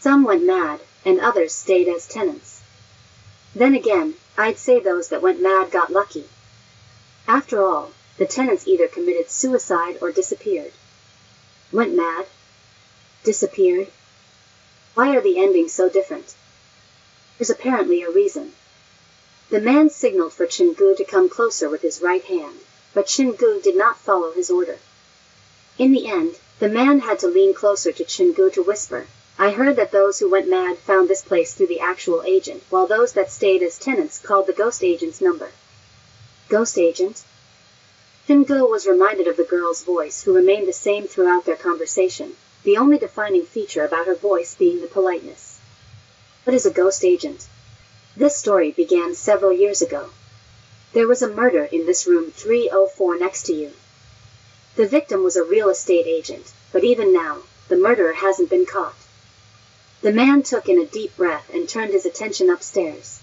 "Some went mad, and others stayed as tenants. Then again, I'd say those that went mad got lucky. After all, the tenants either committed suicide or disappeared." "Went mad? Disappeared? Why are the endings so different?" "There's apparently a reason." The man signaled for Shingu to come closer with his right hand, but Shingu did not follow his order. In the end, the man had to lean closer to Shingu to whisper, "I heard that those who went mad found this place through the actual agent, while those that stayed as tenants called the ghost agent's number." "Ghost agent?" Shingu was reminded of the girl's voice, who remained the same throughout their conversation, the only defining feature about her voice being the politeness. "What is a ghost agent?" This story began several years ago. There was a murder in this room 304 next to you. The victim was a real estate agent, but even now, the murderer hasn't been caught. The man took in a deep breath and turned his attention upstairs.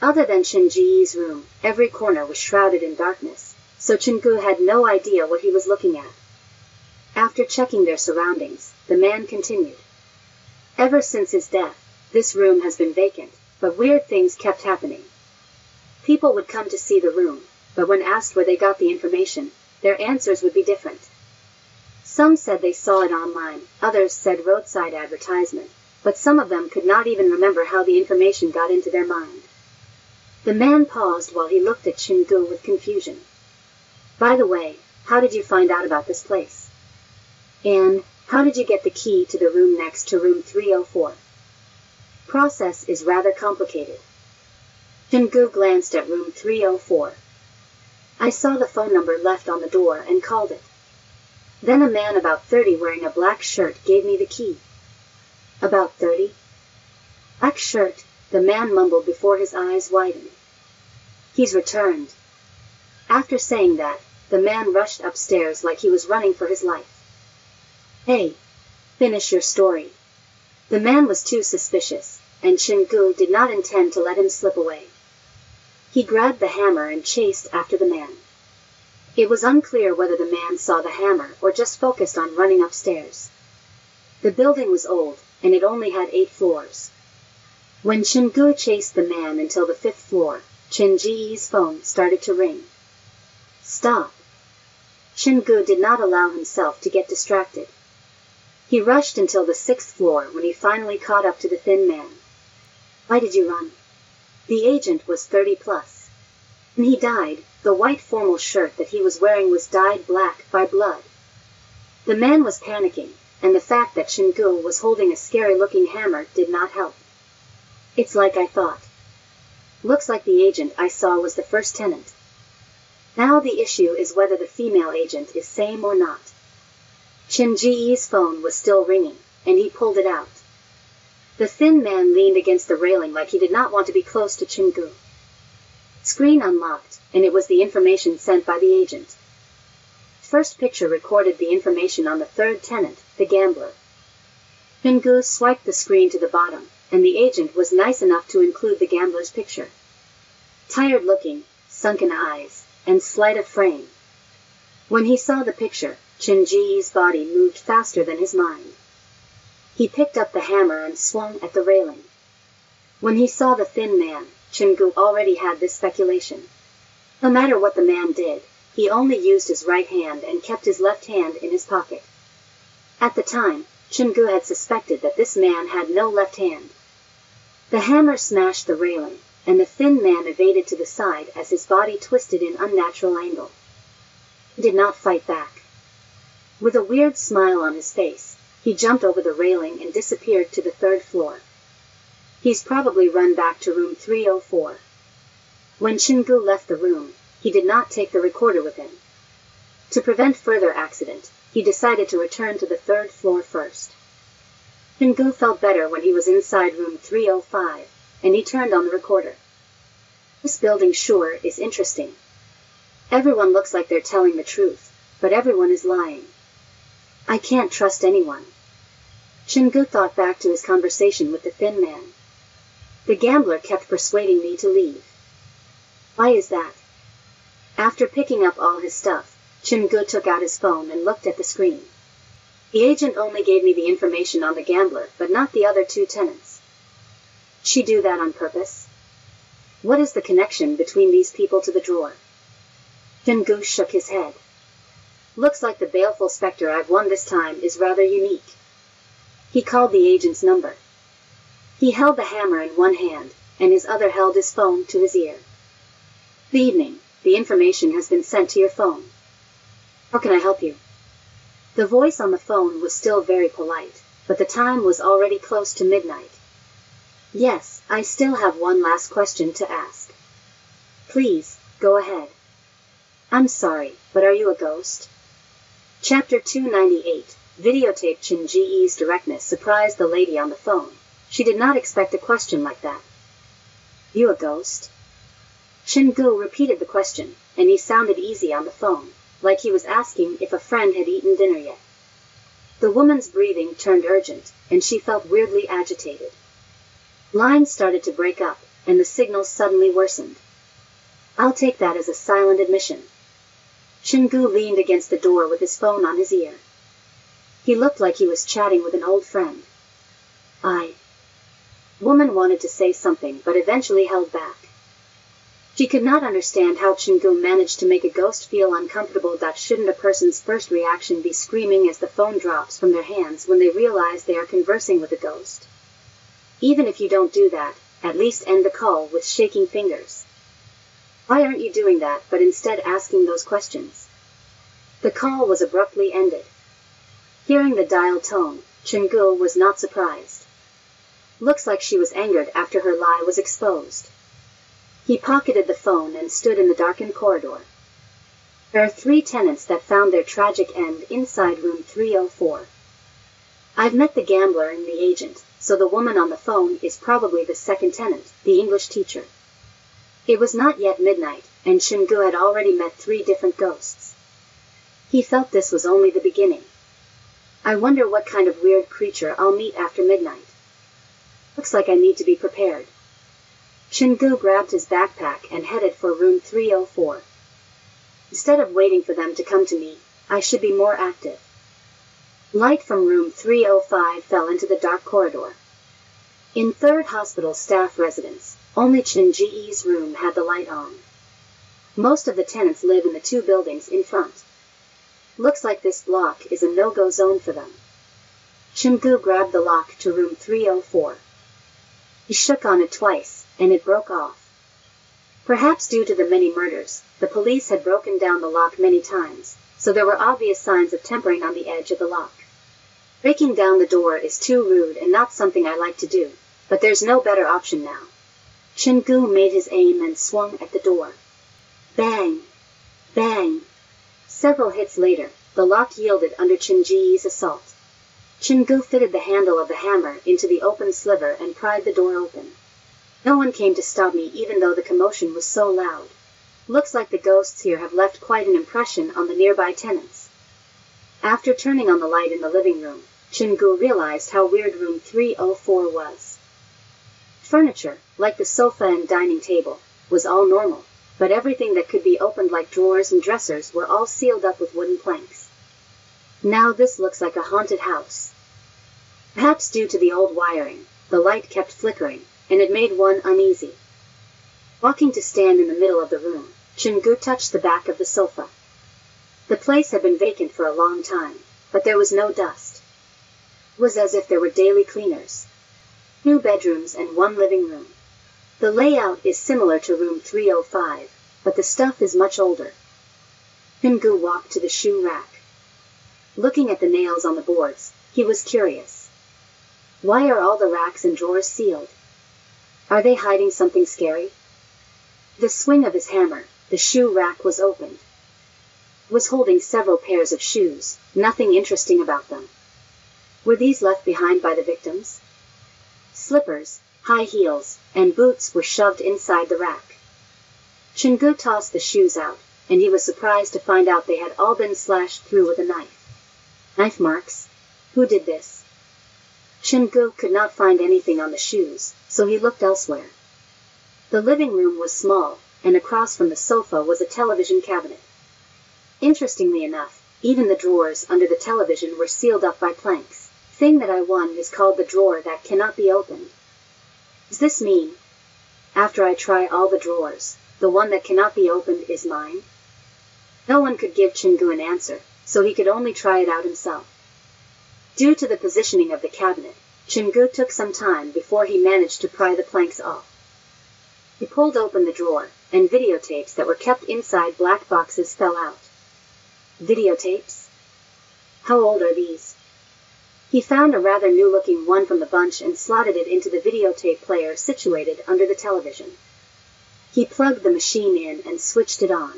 Other than Shinji's room, every corner was shrouded in darkness, so Shingu had no idea what he was looking at. After checking their surroundings, the man continued. "Ever since his death, this room has been vacant, but weird things kept happening. People would come to see the room, but when asked where they got the information, their answers would be different. Some said they saw it online, others said roadside advertisement, but some of them could not even remember how the information got into their mind." The man paused while he looked at Shingu with confusion. "By the way, how did you find out about this place? And how did you get the key to the room next to room 304? Process is rather complicated." Shingu glanced at room 304. "I saw the phone number left on the door and called it. Then a man about 30 wearing a black shirt gave me the key." "About 30? Black shirt," the man mumbled before his eyes widened. "He's returned." After saying that, the man rushed upstairs like he was running for his life. "Hey, finish your story." The man was too suspicious, and Shingu did not intend to let him slip away. He grabbed the hammer and chased after the man. It was unclear whether the man saw the hammer or just focused on running upstairs. The building was old, and it only had 8 floors. When Shingu chased the man until the 5th floor, Shinji's phone started to ring. "Stop." Shingu did not allow himself to get distracted. He rushed until the 6th floor when he finally caught up to the thin man. "Why did you run?" The agent was 30+. When he died, the white formal shirt that he was wearing was dyed black by blood. The man was panicking, and the fact that Shingu was holding a scary-looking hammer did not help. It's like I thought. Looks like the agent I saw was the first tenant. Now the issue is whether the female agent is same or not. Qin Ji's phone was still ringing, and he pulled it out. The thin man leaned against the railing like he did not want to be close to Qin Gu. Screen unlocked, and it was the information sent by the agent. First picture recorded the information on the third tenant, the gambler. Qin Gu swiped the screen to the bottom, and the agent was nice enough to include the gambler's picture. Tired-looking, sunken eyes, and slight of frame. When he saw the picture, Qin Ji's body moved faster than his mind. He picked up the hammer and swung at the railing. When he saw the thin man, Qin Gu already had this speculation. No matter what the man did, he only used his right hand and kept his left hand in his pocket. At the time, Qin Gu had suspected that this man had no left hand. The hammer smashed the railing, and the thin man evaded to the side as his body twisted in unnatural angle. He did not fight back. With a weird smile on his face, he jumped over the railing and disappeared to the third floor. He's probably run back to room 304. When Qin Gu left the room, he did not take the recorder with him. To prevent further accident, he decided to return to the third floor first. Qin Gu felt better when he was inside room 305. And he turned on the recorder. This building sure is interesting. Everyone looks like they're telling the truth, but everyone is lying. I can't trust anyone. Qin Gu thought back to his conversation with the thin man. The gambler kept persuading me to leave. Why is that? After picking up all his stuff, Qin Gu took out his phone and looked at the screen. The agent only gave me the information on the gambler, but not the other two tenants. She do that on purpose? What is the connection between these people to the drawer? Qin Gu shook his head. Looks like the baleful specter I've won this time is rather unique. He called the agent's number. He held the hammer in one hand, and his other held his phone to his ear. Good evening. The information has been sent to your phone. How can I help you? The voice on the phone was still very polite, but the time was already close to midnight. Yes, I still have one last question to ask. Please, go ahead. I'm sorry, but are you a ghost? Chapter 298, videotape. Qin Ji's directness surprised the lady on the phone. She did not expect a question like that. You a ghost? Qin Gu repeated the question, and he sounded easy on the phone, like he was asking if a friend had eaten dinner yet. The woman's breathing turned urgent, and she felt weirdly agitated. Lines started to break up, and the signal suddenly worsened. I'll take that as a silent admission. Qin Gu leaned against the door with his phone on his ear. He looked like he was chatting with an old friend. Woman wanted to say something, but eventually held back. She could not understand how Qin Gu managed to make a ghost feel uncomfortable. That shouldn't a person's first reaction be screaming as the phone drops from their hands when they realize they are conversing with a ghost? Even if you don't do that, at least end the call with shaking fingers. Why aren't you doing that, but instead asking those questions? The call was abruptly ended. Hearing the dial tone, Qin Gu was not surprised. Looks like she was angered after her lie was exposed. He pocketed the phone and stood in the darkened corridor. There are three tenants that found their tragic end inside room 304. I've met the gambler and the agent, so the woman on the phone is probably the second tenant, the English teacher. It was not yet midnight, and Qin Gu had already met three different ghosts. He felt this was only the beginning. I wonder what kind of weird creature I'll meet after midnight. Looks like I need to be prepared. Qin Gu grabbed his backpack and headed for room 304. Instead of waiting for them to come to me, I should be more active. Light from room 305 fell into the dark corridor. In 3rd Hospital Staff Residence, only Qin Ji's room had the light on. Most of the tenants live in the two buildings in front. Looks like this block is a no-go zone for them. Qin Gu grabbed the lock to room 304. He shook on it twice, and it broke off. Perhaps due to the many murders, the police had broken down the lock many times, so there were obvious signs of tempering on the edge of the lock. Breaking down the door is too rude and not something I like to do, but there's no better option now. Chen Gu made his aim and swung at the door. Bang! Bang! Several hits later, the lock yielded under Chen Ji's assault. Chen Gu fitted the handle of the hammer into the open sliver and pried the door open. No one came to stop me even though the commotion was so loud. Looks like the ghosts here have left quite an impression on the nearby tenants. After turning on the light in the living room, Chen Gu realized how weird room 304 was. Furniture, like the sofa and dining table, was all normal, but everything that could be opened like drawers and dressers were all sealed up with wooden planks. Now this looks like a haunted house. Perhaps due to the old wiring, the light kept flickering, and it made one uneasy. Walking to stand in the middle of the room, Chen Gu touched the back of the sofa. The place had been vacant for a long time, but there was no dust. It was as if there were daily cleaners. 2 bedrooms and 1 living room. The layout is similar to room 305, but the stuff is much older. Chen Gu walked to the shoe rack. Looking at the nails on the boards, he was curious. Why are all the racks and drawers sealed? Are they hiding something scary? The swing of his hammer, the shoe rack was opened. It was holding several pairs of shoes, nothing interesting about them. Were these left behind by the victims? Slippers, high heels, and boots were shoved inside the rack. Chen Gu tossed the shoes out, and he was surprised to find out they had all been slashed through with a knife. Knife marks? Who did this? Chen Gu could not find anything on the shoes, so he looked elsewhere. The living room was small, and across from the sofa was a television cabinet. Interestingly enough, even the drawers under the television were sealed up by planks. The thing that I won is called the drawer that cannot be opened. Does this mean, after I try all the drawers, the one that cannot be opened is mine? No one could give Chen Gu an answer, so he could only try it out himself. Due to the positioning of the cabinet, Chen Gu took some time before he managed to pry the planks off. He pulled open the drawer, and videotapes that were kept inside black boxes fell out. Videotapes? How old are these? He found a rather new-looking one from the bunch and slotted it into the videotape player situated under the television. He plugged the machine in and switched it on.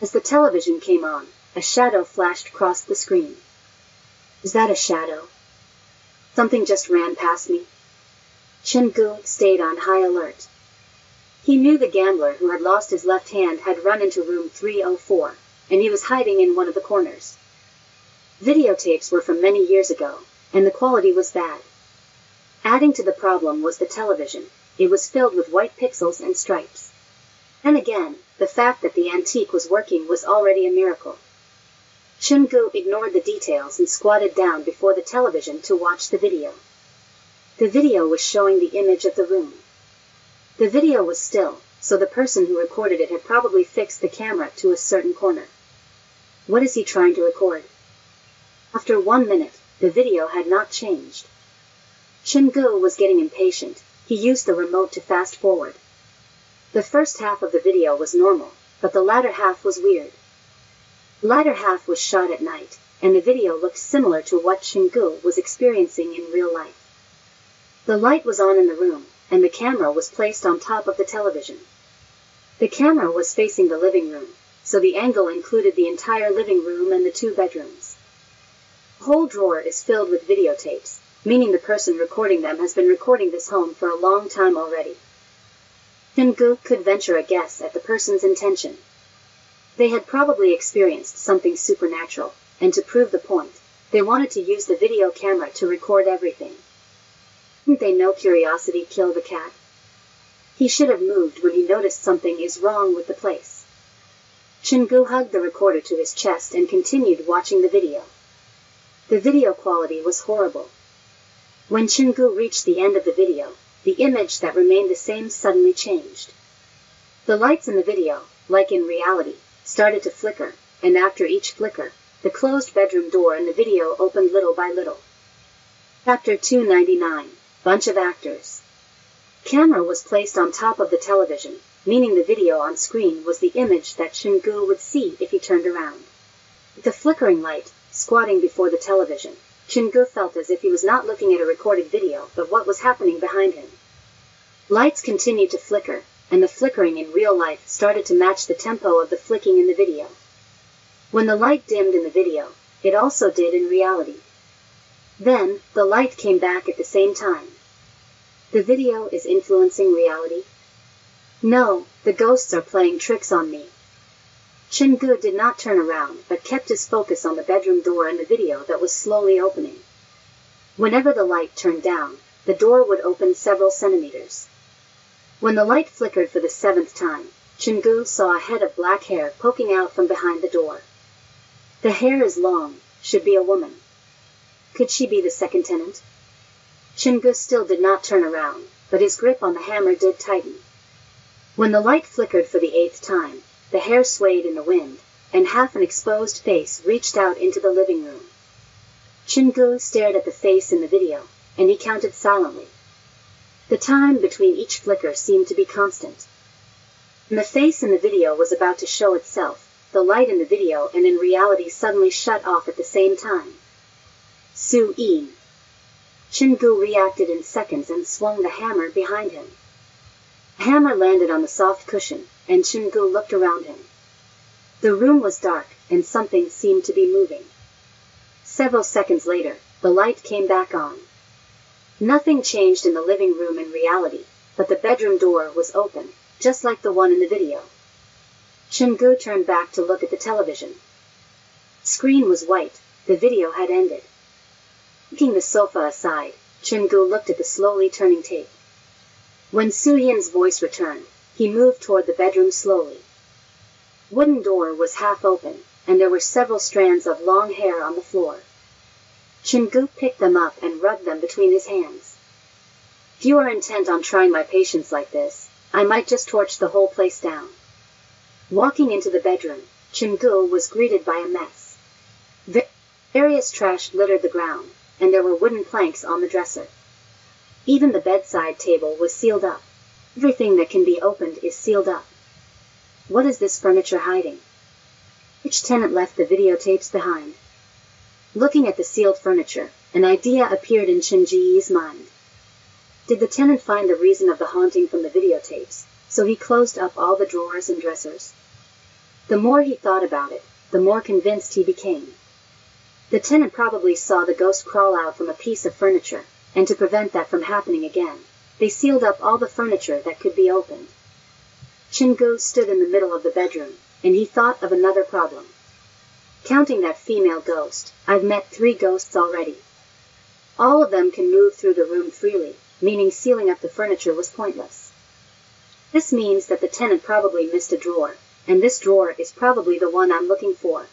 As the television came on, a shadow flashed across the screen. Is that a shadow? Something just ran past me. Chen Gu stayed on high alert. He knew the gambler who had lost his left hand had run into room 304. And he was hiding in one of the corners. Videotapes were from many years ago, and the quality was bad. Adding to the problem was the television. It was filled with white pixels and stripes. And again, the fact that the antique was working was already a miracle. Chen Gu ignored the details and squatted down before the television to watch the video. The video was showing the image of the room. The video was still, so the person who recorded it had probably fixed the camera to a certain corner. What is he trying to record? After 1 minute, the video had not changed. Chen Gu was getting impatient. He used the remote to fast forward. The first half of the video was normal, but the latter half was weird. The latter half was shot at night, and the video looked similar to what Chen Gu was experiencing in real life. The light was on in the room, and the camera was placed on top of the television. The camera was facing the living room, so the angle included the entire living room and the 2 bedrooms. The whole drawer is filled with videotapes, meaning the person recording them has been recording this home for a long time already. Chen Gu could venture a guess at the person's intention. They had probably experienced something supernatural, and to prove the point, they wanted to use the video camera to record everything. Didn't they know curiosity killed the cat? He should have moved when he noticed something is wrong with the place. Chen Gu hugged the recorder to his chest and continued watching the video. The video quality was horrible. When Chen Gu reached the end of the video, the image that remained the same suddenly changed. The lights in the video, like in reality, started to flicker, and after each flicker, the closed bedroom door in the video opened little by little. Chapter 299, Bunch of Actors. Camera was placed on top of the television, meaning the video on screen was the image that Chen Gu would see if he turned around. With the flickering light, squatting before the television, Chingu felt as if he was not looking at a recorded video, but what was happening behind him. Lights continued to flicker, and the flickering in real life started to match the tempo of the flicking in the video. When the light dimmed in the video, it also did in reality. Then, the light came back at the same time. The video is influencing reality? No, the ghosts are playing tricks on me. Chingu did not turn around, but kept his focus on the bedroom door and the video that was slowly opening. Whenever the light turned down, the door would open several centimeters. When the light flickered for the seventh time, Chingu saw a head of black hair poking out from behind the door. The hair is long, should be a woman. Could she be the second tenant? Chingu still did not turn around, but his grip on the hammer did tighten. When the light flickered for the eighth time, the hair swayed in the wind, and half an exposed face reached out into the living room. Chingu stared at the face in the video, and he counted silently. The time between each flicker seemed to be constant. When the face in the video was about to show itself, the light in the video and in reality suddenly shut off at the same time. Su Yin. Chingu reacted in seconds and swung the hammer behind him. The hammer landed on the soft cushion, and Chingu looked around him. The room was dark, and something seemed to be moving. Several seconds later, the light came back on. Nothing changed in the living room in reality, but the bedroom door was open, just like the one in the video. Chingu turned back to look at the television. The screen was white, the video had ended. Kicking the sofa aside, Chingu looked at the slowly turning tape. When Su Yin's voice returned, he moved toward the bedroom slowly. Wooden door was half open, and there were several strands of long hair on the floor. Chingu picked them up and rubbed them between his hands. If you are intent on trying my patience like this, I might just torch the whole place down. Walking into the bedroom, Chingu was greeted by a mess. Various trash littered the ground, and there were wooden planks on the dresser. Even the bedside table was sealed up. Everything that can be opened is sealed up. What is this furniture hiding? Which tenant left the videotapes behind? Looking at the sealed furniture, an idea appeared in Chinji's mind. Did the tenant find the reason of the haunting from the videotapes, so he closed up all the drawers and dressers? The more he thought about it, the more convinced he became. The tenant probably saw the ghost crawl out from a piece of furniture, and to prevent that from happening again, they sealed up all the furniture that could be opened. Chingu stood in the middle of the bedroom, and he thought of another problem. Counting that female ghost, I've met 3 ghosts already. All of them can move through the room freely, meaning sealing up the furniture was pointless. This means that the tenant probably missed a drawer, and this drawer is probably the one I'm looking for.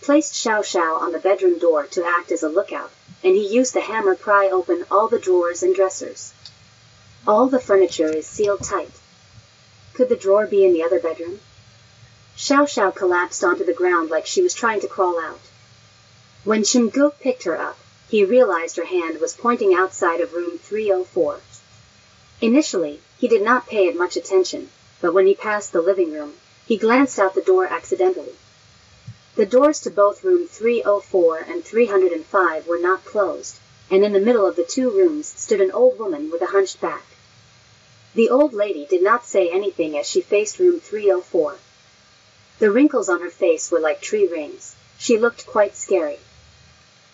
Placed Xiao Xiao on the bedroom door to act as a lookout, and he used the hammer to pry open all the drawers and dressers. All the furniture is sealed tight. Could the drawer be in the other bedroom? Xiao Xiao collapsed onto the ground like she was trying to crawl out. When Chingu picked her up, he realized her hand was pointing outside of room 304. Initially, he did not pay it much attention, but when he passed the living room, he glanced out the door accidentally. The doors to both room 304 and 305 were not closed, and in the middle of the 2 rooms stood an old woman with a hunched back. The old lady did not say anything as she faced room 304. The wrinkles on her face were like tree rings. She looked quite scary.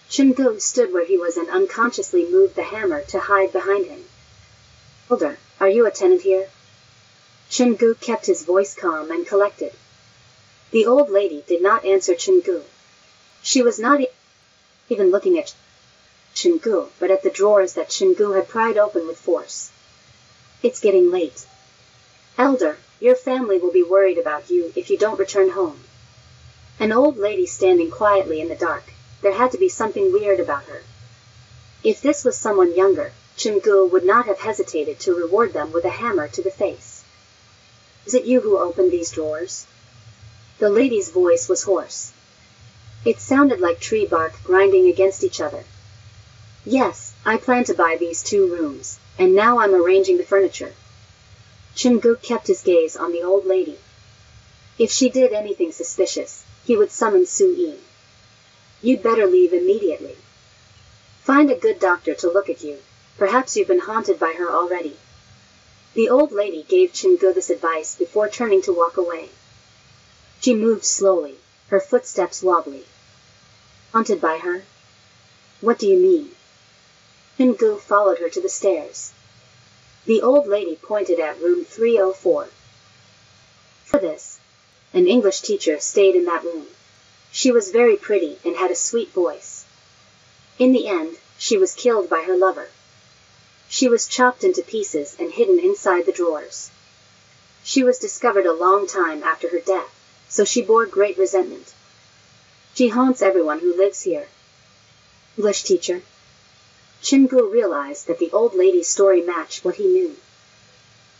Chingu stood where he was and unconsciously moved the hammer to hide behind him. Elder, are you a tenant here? Chingu kept his voice calm and collected. The old lady did not answer Chingu. She was not even looking at Chingu, but at the drawers that Chingu had pried open with force. It's getting late. Elder, your family will be worried about you if you don't return home. An old lady standing quietly in the dark, there had to be something weird about her. If this was someone younger, Chingu would not have hesitated to reward them with a hammer to the face. Is it you who opened these drawers? The lady's voice was hoarse. It sounded like tree bark grinding against each other. Yes, I plan to buy these 2 rooms, and now I'm arranging the furniture. Chingu kept his gaze on the old lady. If she did anything suspicious, he would summon Su Yin. You'd better leave immediately. Find a good doctor to look at you. Perhaps you've been haunted by her already." The old lady gave Chin Gu this advice before turning to walk away. She moved slowly, her footsteps wobbly. "Haunted by her? What do you mean?" Chin Gu followed her to the stairs. The old lady pointed at room 304. For this, an English teacher stayed in that room. She was very pretty and had a sweet voice. In the end, she was killed by her lover. She was chopped into pieces and hidden inside the drawers. She was discovered a long time after her death, so she bore great resentment. She haunts everyone who lives here. English teacher. Chin Gu realized that the old lady's story matched what he knew.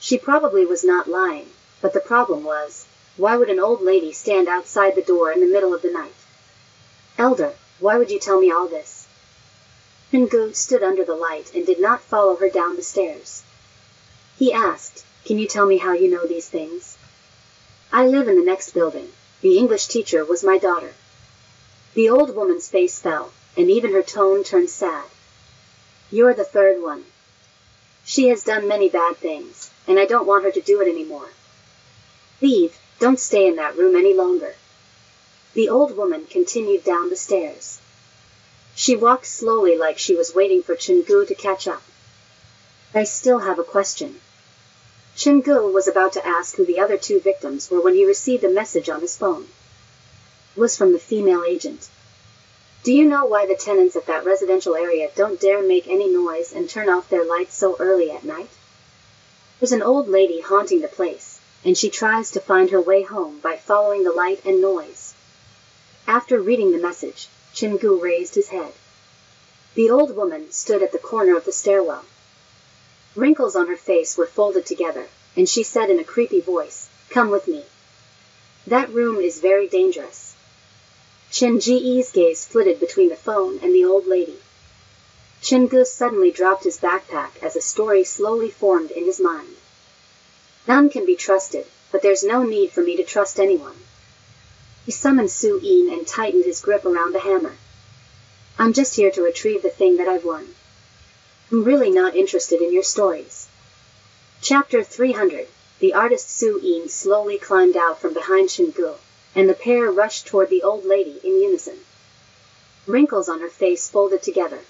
She probably was not lying, but the problem was, why would an old lady stand outside the door in the middle of the night? Elder, why would you tell me all this? Chin Gu stood under the light and did not follow her down the stairs. He asked, "Can you tell me how you know these things?" "I live in the next building. The English teacher was my daughter." The old woman's face fell, and even her tone turned sad. "You're the third one. She has done many bad things, and I don't want her to do it anymore. Leave, don't stay in that room any longer." The old woman continued down the stairs. She walked slowly like she was waiting for Chin Gu to catch up. "I still have a question." Chin Gu was about to ask who the other two victims were when he received a message on his phone. It was from the female agent. "Do you know why the tenants at that residential area don't dare make any noise and turn off their lights so early at night? There's an old lady haunting the place, and she tries to find her way home by following the light and noise." After reading the message, Chin Gu raised his head. The old woman stood at the corner of the stairwell. Wrinkles on her face were folded together, and she said in a creepy voice, "Come with me. That room is very dangerous." Chin Ge's gaze flitted between the phone and the old lady. Chin Gu suddenly dropped his backpack as a story slowly formed in his mind. "None can be trusted, but there's no need for me to trust anyone." He summoned Su Yin and tightened his grip around a hammer. "I'm just here to retrieve the thing that I've won. I'm really not interested in your stories." Chapter 300. The artist Su Yin slowly climbed out from behind Chin Gu, and the pair rushed toward the old lady in unison. Wrinkles on her face folded together.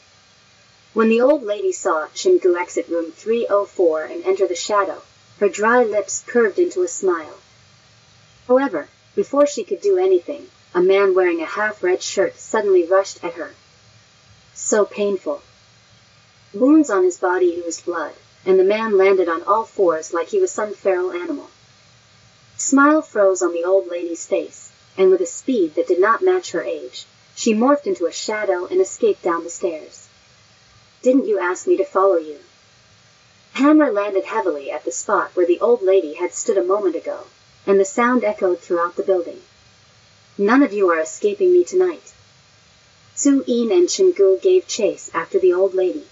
When the old lady saw Chin Gu exit room 304 and enter the shadow, her dry lips curved into a smile. However, before she could do anything, a man wearing a half-red shirt suddenly rushed at her. So painful. Wounds on his body oozed blood, and the man landed on all fours like he was some feral animal. A smile froze on the old lady's face, and with a speed that did not match her age, she morphed into a shadow and escaped down the stairs. "Didn't you ask me to follow you?" The hammer landed heavily at the spot where the old lady had stood a moment ago, and the sound echoed throughout the building. "None of you are escaping me tonight." Su Yin and Chin Gu gave chase after the old lady.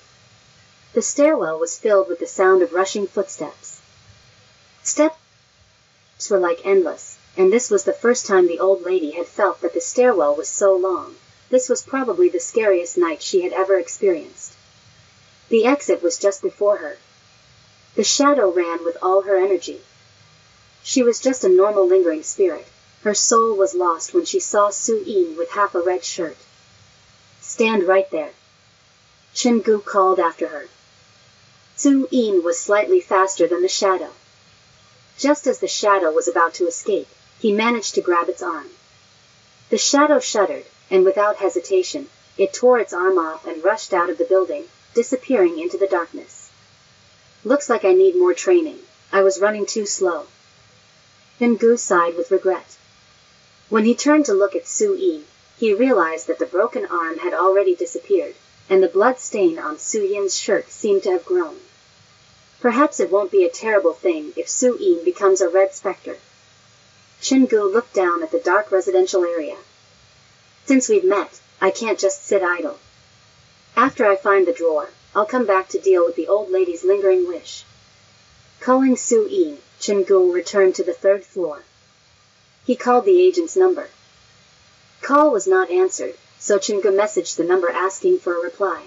The stairwell was filled with the sound of rushing footsteps. Steps were like endless, and this was the first time the old lady had felt that the stairwell was so long. This was probably the scariest night she had ever experienced. The exit was just before her. The shadow ran with all her energy. She was just a normal lingering spirit. Her soul was lost when she saw Su Yin with half a red shirt. "Stand right there." Chin Gu called after her. Su Yin was slightly faster than the shadow. Just as the shadow was about to escape, he managed to grab its arm. The shadow shuddered, and without hesitation, it tore its arm off and rushed out of the building, disappearing into the darkness. "Looks like I need more training. I was running too slow." Chin Gu sighed with regret. When he turned to look at Su Yin, he realized that the broken arm had already disappeared, and the blood stain on Su Yin's shirt seemed to have grown. Perhaps it won't be a terrible thing if Su Yin becomes a red specter. Chin Gu looked down at the dark residential area. "Since we've met, I can't just sit idle. After I find the drawer, I'll come back to deal with the old lady's lingering wish." Calling Su Yin, Chin Gu returned to the third floor. He called the agent's number. Call was not answered, so Chin Gu messaged the number asking for a reply.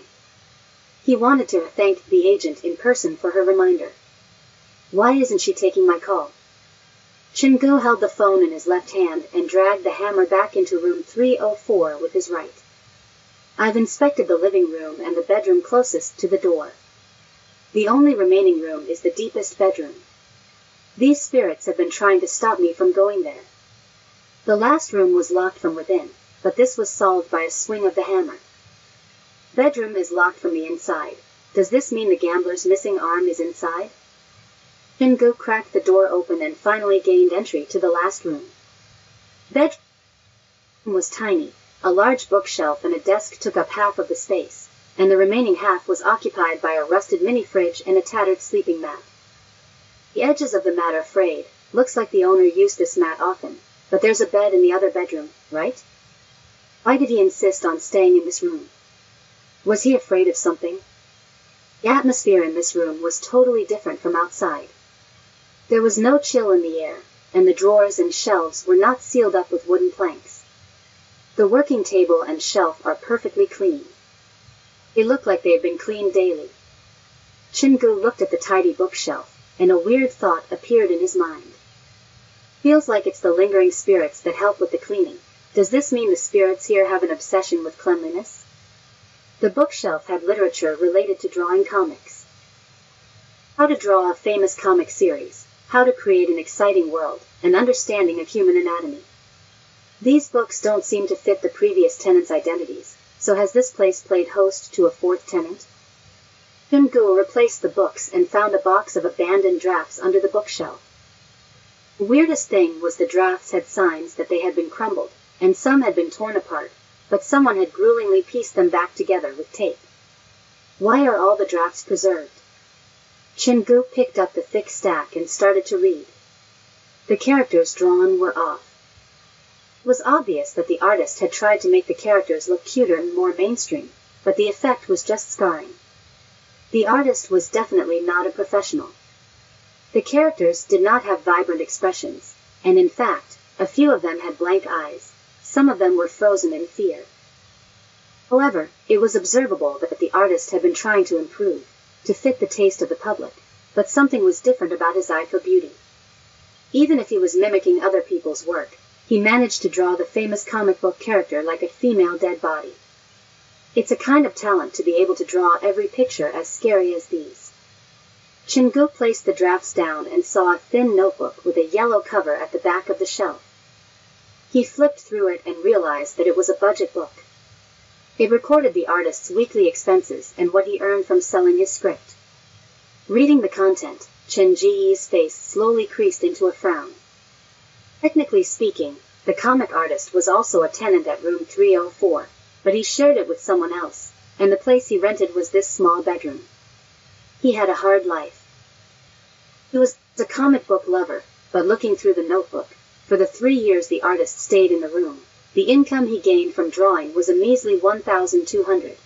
He wanted to thank the agent in person for her reminder. Why isn't she taking my call? Chen Gu held the phone in his left hand and dragged the hammer back into room 304 with his right. I've inspected the living room and the bedroom closest to the door. The only remaining room is the deepest bedroom. These spirits have been trying to stop me from going there. The last room was locked from within, but this was solved by a swing of the hammer. Bedroom is locked from the inside. Does this mean the gambler's missing arm is inside? Chen Gu cracked the door open and finally gained entry to the last room. Bedroom was tiny. A large bookshelf and a desk took up half of the space, and the remaining half was occupied by a rusted mini-fridge and a tattered sleeping mat. The edges of the mat are frayed. Looks like the owner used this mat often, but there's a bed in the other bedroom, right? Why did he insist on staying in this room? Was he afraid of something? The atmosphere in this room was totally different from outside. There was no chill in the air, and the drawers and shelves were not sealed up with wooden planks. The working table and shelf are perfectly clean. They look like they have been cleaned daily. Chen Gu looked at the tidy bookshelf, and a weird thought appeared in his mind. Feels like it's the lingering spirits that help with the cleaning. Does this mean the spirits here have an obsession with cleanliness? The bookshelf had literature related to drawing comics. How to draw a famous comic series, how to create an exciting world, and understanding of human anatomy. These books don't seem to fit the previous tenants' identities, so has this place played host to a fourth tenant? Chen Gu replaced the books and found a box of abandoned drafts under the bookshelf. The weirdest thing was the drafts had signs that they had been crumbled, and some had been torn apart, but someone had gruelingly pieced them back together with tape. Why are all the drafts preserved? Chen Gu picked up the thick stack and started to read. The characters drawn were off. It was obvious that the artist had tried to make the characters look cuter and more mainstream, but the effect was just scarring. The artist was definitely not a professional. The characters did not have vibrant expressions, and in fact, a few of them had blank eyes. Some of them were frozen in fear. However, it was observable that the artist had been trying to improve, to fit the taste of the public, but something was different about his eye for beauty. Even if he was mimicking other people's work, he managed to draw the famous comic book character like a female dead body. It's a kind of talent to be able to draw every picture as scary as these. Chen Gu placed the drafts down and saw a thin notebook with a yellow cover at the back of the shelf. He flipped through it and realized that it was a budget book. It recorded the artist's weekly expenses and what he earned from selling his script. Reading the content, Chen Ji's face slowly creased into a frown. Technically speaking, the comic artist was also a tenant at room 304, but he shared it with someone else, and the place he rented was this small bedroom. He had a hard life. He was a comic book lover, but looking through the notebook, for the 3 years the artist stayed in the room, the income he gained from drawing was a measly 1,200.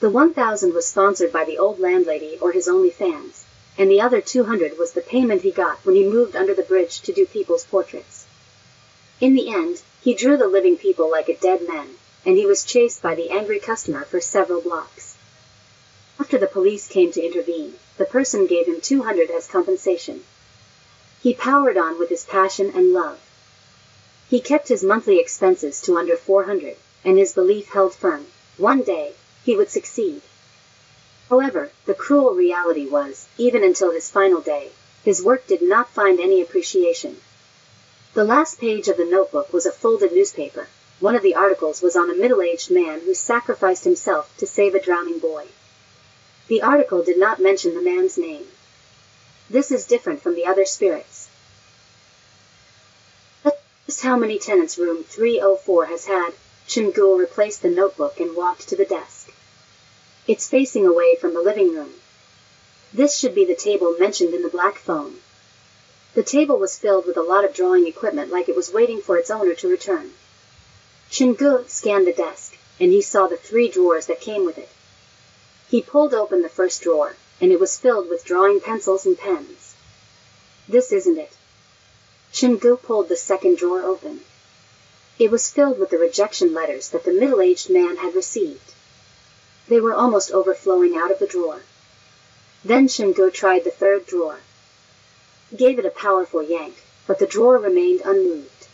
The 1,000 was sponsored by the old landlady or his OnlyFans, and the other 200 was the payment he got when he moved under the bridge to do people's portraits. In the end, he drew the living people like a dead man, and he was chased by the angry customer for several blocks. After the police came to intervene, the person gave him 200 as compensation. He powered on with his passion and love. He kept his monthly expenses to under 400, and his belief held firm. One day, he would succeed. However, the cruel reality was, even until his final day, his work did not find any appreciation. The last page of the notebook was a folded newspaper. One of the articles was on a middle-aged man who sacrificed himself to save a drowning boy. The article did not mention the man's name. This is different from the other spirits. Just how many tenants room 304 has had, Chen Gu replaced the notebook and walked to the desk. It's facing away from the living room. This should be the table mentioned in the black phone. The table was filled with a lot of drawing equipment like it was waiting for its owner to return. Chen Gu scanned the desk, and he saw the 3 drawers that came with it. He pulled open the first drawer, and it was filled with drawing pencils and pens. This isn't it. Chen Gu pulled the second drawer open. It was filled with the rejection letters that the middle-aged man had received. They were almost overflowing out of the drawer. Then Shingo tried the third drawer. Gave it a powerful yank, but the drawer remained unmoved.